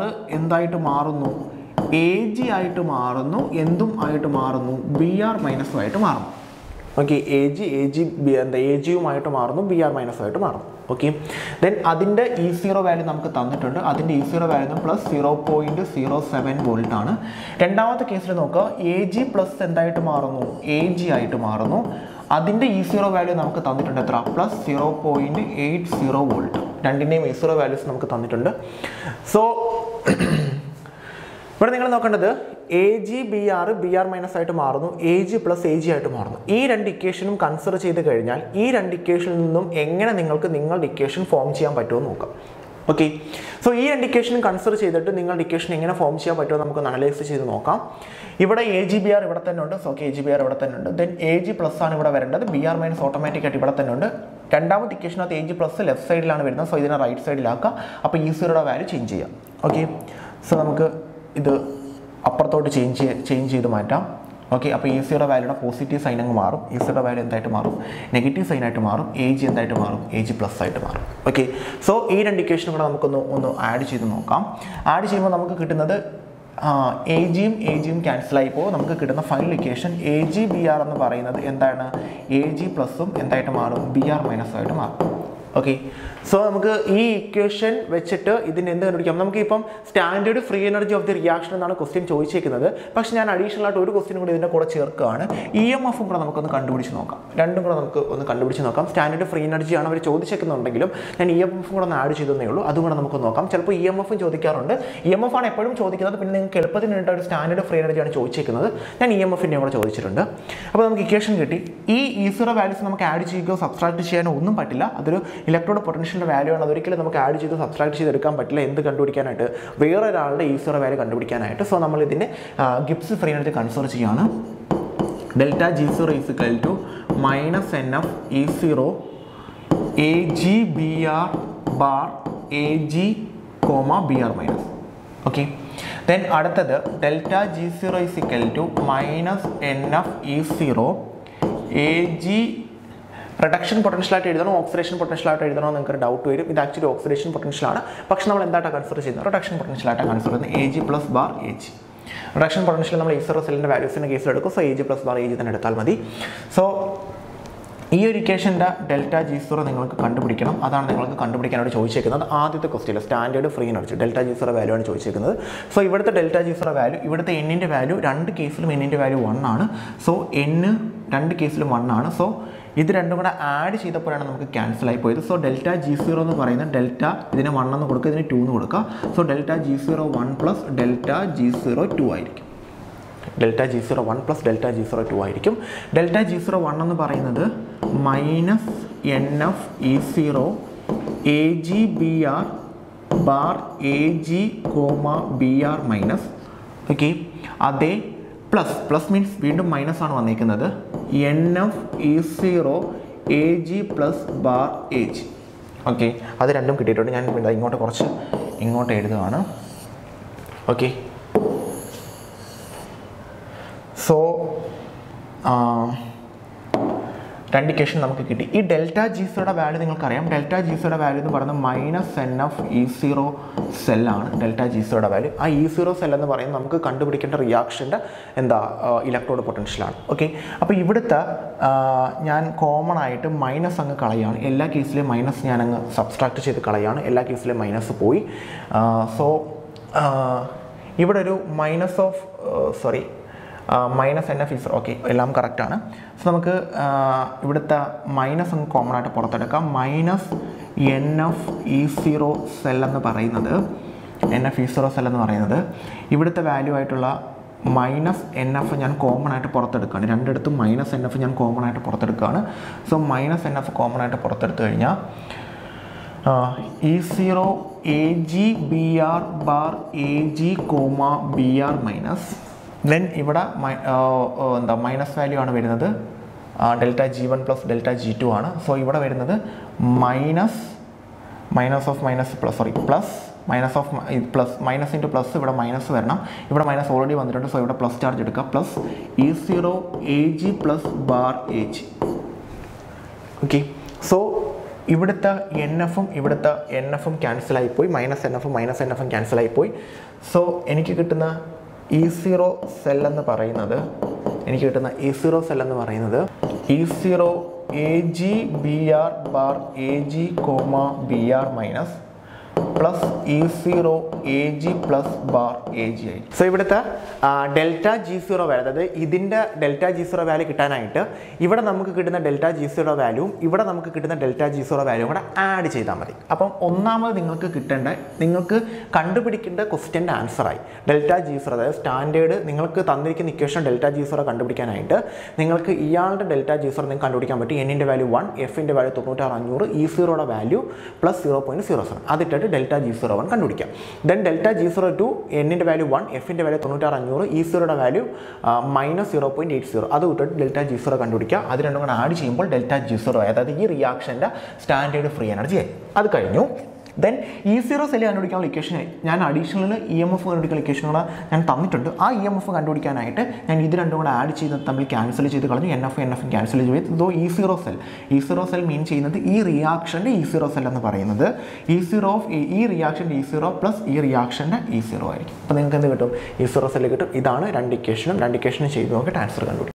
A G I to B R minus I to okay, A G, A G, A G U I to B R minus I to okay. Then that is E zero value that is E zero value plus zero point zero seven volt. In the case, A G plus A G I to that is E zero value plus zero point eight zero volt. E zero values so, what do you think? A G B R B R minus I to maranu A G plus A G I to maranu ee rendu equation consider cheythu kayinjal ee rendu equation num engane ningalku ningalde equation form cheyan pattumo nokka okay so ee rendu equation consider cheyidittu ningalde equation engane form cheyan pattumo namukku analyze cheythu nokkam ivada A G B R ivada thanne undu so okay A G B R ivada thanne undu then A G plus aanu ivada varendathu B R minus automatic aayittu ivada thanne undu രണ്ടാമത്തെ equation അത് A G plus left side ലാണ് വരുന്നത് so ഇതിനെ right side ലാക്കുക അപ്പോൾ E zero യുടെ value change ചെയ്യാം okay so നമുക്ക് ഇത് upper change change okay appo E zero value positive sign angu maarum E zero value enthaittu maarum negative sign aayittu maarum A G enthaittu maarum A G plus aayittu maarum okay so ee rendu equation kuda namukku onnu add cheyidu nokam add cheyumbol namukku kittunnathu A G um A G um cancel ആയി പോകും നമുക്ക് കിട്ടുന്ന final equation A G B R എന്ന് പറയുന്നത് എന്താണ് A G plus ഉം എന്തായിട്ട് മാറും B R minus ആയിട്ട് മാറും okay so നമുക്ക് ഈ ഇക്വേഷൻ വെച്ചിട്ട് ഇതിനെ എന്ത് കണ്ടുപിടിക്കാം നമുക്ക് ഇപ്പം standard free energy of the reaction എന്നാണ് ക്വസ്റ്റ്യൻ ചോദിച്ചേക്കുന്നത് പക്ഷേ ഞാൻ അഡീഷണൽ ആയിട്ട് ഒരു ക്വസ്റ്റ്യൻ കൂടി ഇതിന്റെ കൂടെ ചേർക്കുകയാണ് E M F ഉം കൂടി നമുക്ക് ഒന്ന് കണ്ടുപിടിച്ച് നോക്കാം രണ്ടും കൂടി നമുക്ക് ഒന്ന് കണ്ടുപിടിച്ച് നോക്കാം സ്റ്റാൻഡേർഡ് ഫ്രീ എനർജി ആണ് അവർ ചോദിച്ചേക്കുന്നുണ്ടെങ്കിലും ഞാൻ E M F കൂടി ഒന്ന് ആഡ് ചെയ്തതേ ഉള്ളൂ അതുകൊണ്ട് നമുക്ക് നോക്കാം ചിലപ്പോൾ E M F ഉം ചോദിക്കാറുണ്ട് E M F ആണ് എപ്പോഴും ചോദിക്കുന്നത് പിന്നെ നിങ്ങൾക്ക് എളുപ്പത്തിന് വേണ്ടി ഒരു സ്റ്റാൻഡേർഡ് ഫ്രീ എനർജി ആണ് ചോദിച്ചേക്കുന്നത് ഞാൻ E M F നെ കൂടി ചോദിച്ചിട്ടുണ്ട് അപ്പോൾ നമുക്ക് ഇക്വേഷൻ കിട്ടി ഈ E zero വാല്യൂസ് നമുക്ക് ആഡ് ചെയ്യുകയോ സബ്ട്രാക്ട് ചെയ്യാനോ ഒന്നും പറ്റില്ല അതൊരു electrode potential value and we add to subtract the where are the E zero value so we will Gibbs free energy conserve delta G zero is equal to minus N F E zero A G B R bar A G comma B R minus okay then delta G zero is equal to minus N F E zero A G reduction potential oxidation potential doubt it actually oxidation potential reduction potential A G plus bar A G reduction potential E zero cylinder values in case so A G plus bar A G so this equation delta G zero ningalku kandupidikanam adana ningalku kandupidikanadu choichekkunathu aaditha question standard free energy delta G zero value aanu choichekkunathu so ivartha delta G zero value ivartha n inde value rendu case ilum n inde value one aanu so n rendu case ilum one aanu so This random add is cancel. So delta G zero is delta this one and two. So delta G zero one plus delta G zero two. Delta G zero one plus delta G zero two. Delta G zero one is minus N F E zero A G B R bar A G, B R minus. Okay. That plus plus means minus on one N F E zero A G plus bar H. Okay. That random criteria. I will ingot okay. So uh, indication namakku kitti ee delta G zero oda value ningalku ariyam delta G zero oda value ennu parana minus n of E zero cell aanu delta G zero oda value aa E zero cell ennu parayum namakku kandupidikenda reaction inde enda electrode potential aanu okay appo ividutha njan common aayittu minus ange kalayanu ella case le minus njan ange subtract cheyidu kalayanu ella case le minus poi uh, so uh, ivide oru minus of uh, sorry Uh, minus n of is okay ellam correct aanu so namakku ividutha minus ang common aayittu poratedukka minus n of E zero cell ennu parayunnathu n of E zero cell ennu parayunnathu ividutha value aayittulla minus n of njan common aayittu poratedukkaanu rendu eduthu minus n of njan common aayittu poratedukkaanu so minus n of common aayittu porateduthu kiyna uh, E zero A G B R bar A G, B R minus. Then here uh, uh, the minus value is uh, delta G one plus delta G two aanu. So here minus minus of minus plus sorry plus minus of plus minus into plus here minus varna here minus already vandirundu so here plus charge edukka plus E zero A G plus bar H. Okay. So here N F um here N F um cancel aayi poi minus N F um minus N F um cancel aayi poi so enikku kittuna E zero cell ennu parayunnathu enikku kittunna E zero cell ennu parayunnathu E zero A G B R bar A G, B R minus plus E zero A G plus bar A G. So ividutha uh, delta G zero varudhathu idinte delta G zero value kittanayittu ivide namukku kittunna delta G zero value ivide namukku kittunna delta G zero value kuda add cheytha mari appo onnamadu ningalku kittanda ningalku kandupidikkinda question answer ayi delta G zero adayathu standard ningalku thandirikkunna equation delta G zero kandupidikkanayittu ningalku iyalude delta G zero ningalku kandupidikkan patti n inde value one f inde value ninety-nine thousand five hundred E zero oda value plus zero point zero seven aditte delta G zero one. Then delta G zero two, n into value one, f into value ninety-nine thousand five hundred, E zero value uh, minus zero point eight zero. That is delta G zero. That is delta G zero. That is the reaction standard free energy. That is the then E zero cell kandupidikkanulla equation njan additional E M F kandupidikkanulla equation oda njan thannittundu aa E M F kandupidikkanayittu njan idu rendu kuda add cheyidathu thamil cancel cheyidu kalanju N F N F cancel cheyidathu so E zero cell E zero cell mean cheynathu ee reaction de E zero cell ennu parayunnathu E zero of ee reaction de E zero plus ee reaction de E zero aayirikkum appo ningalku endu kittum E zero cell kittum idana rendu equationum rendu equation cheyidu nokka answer kandu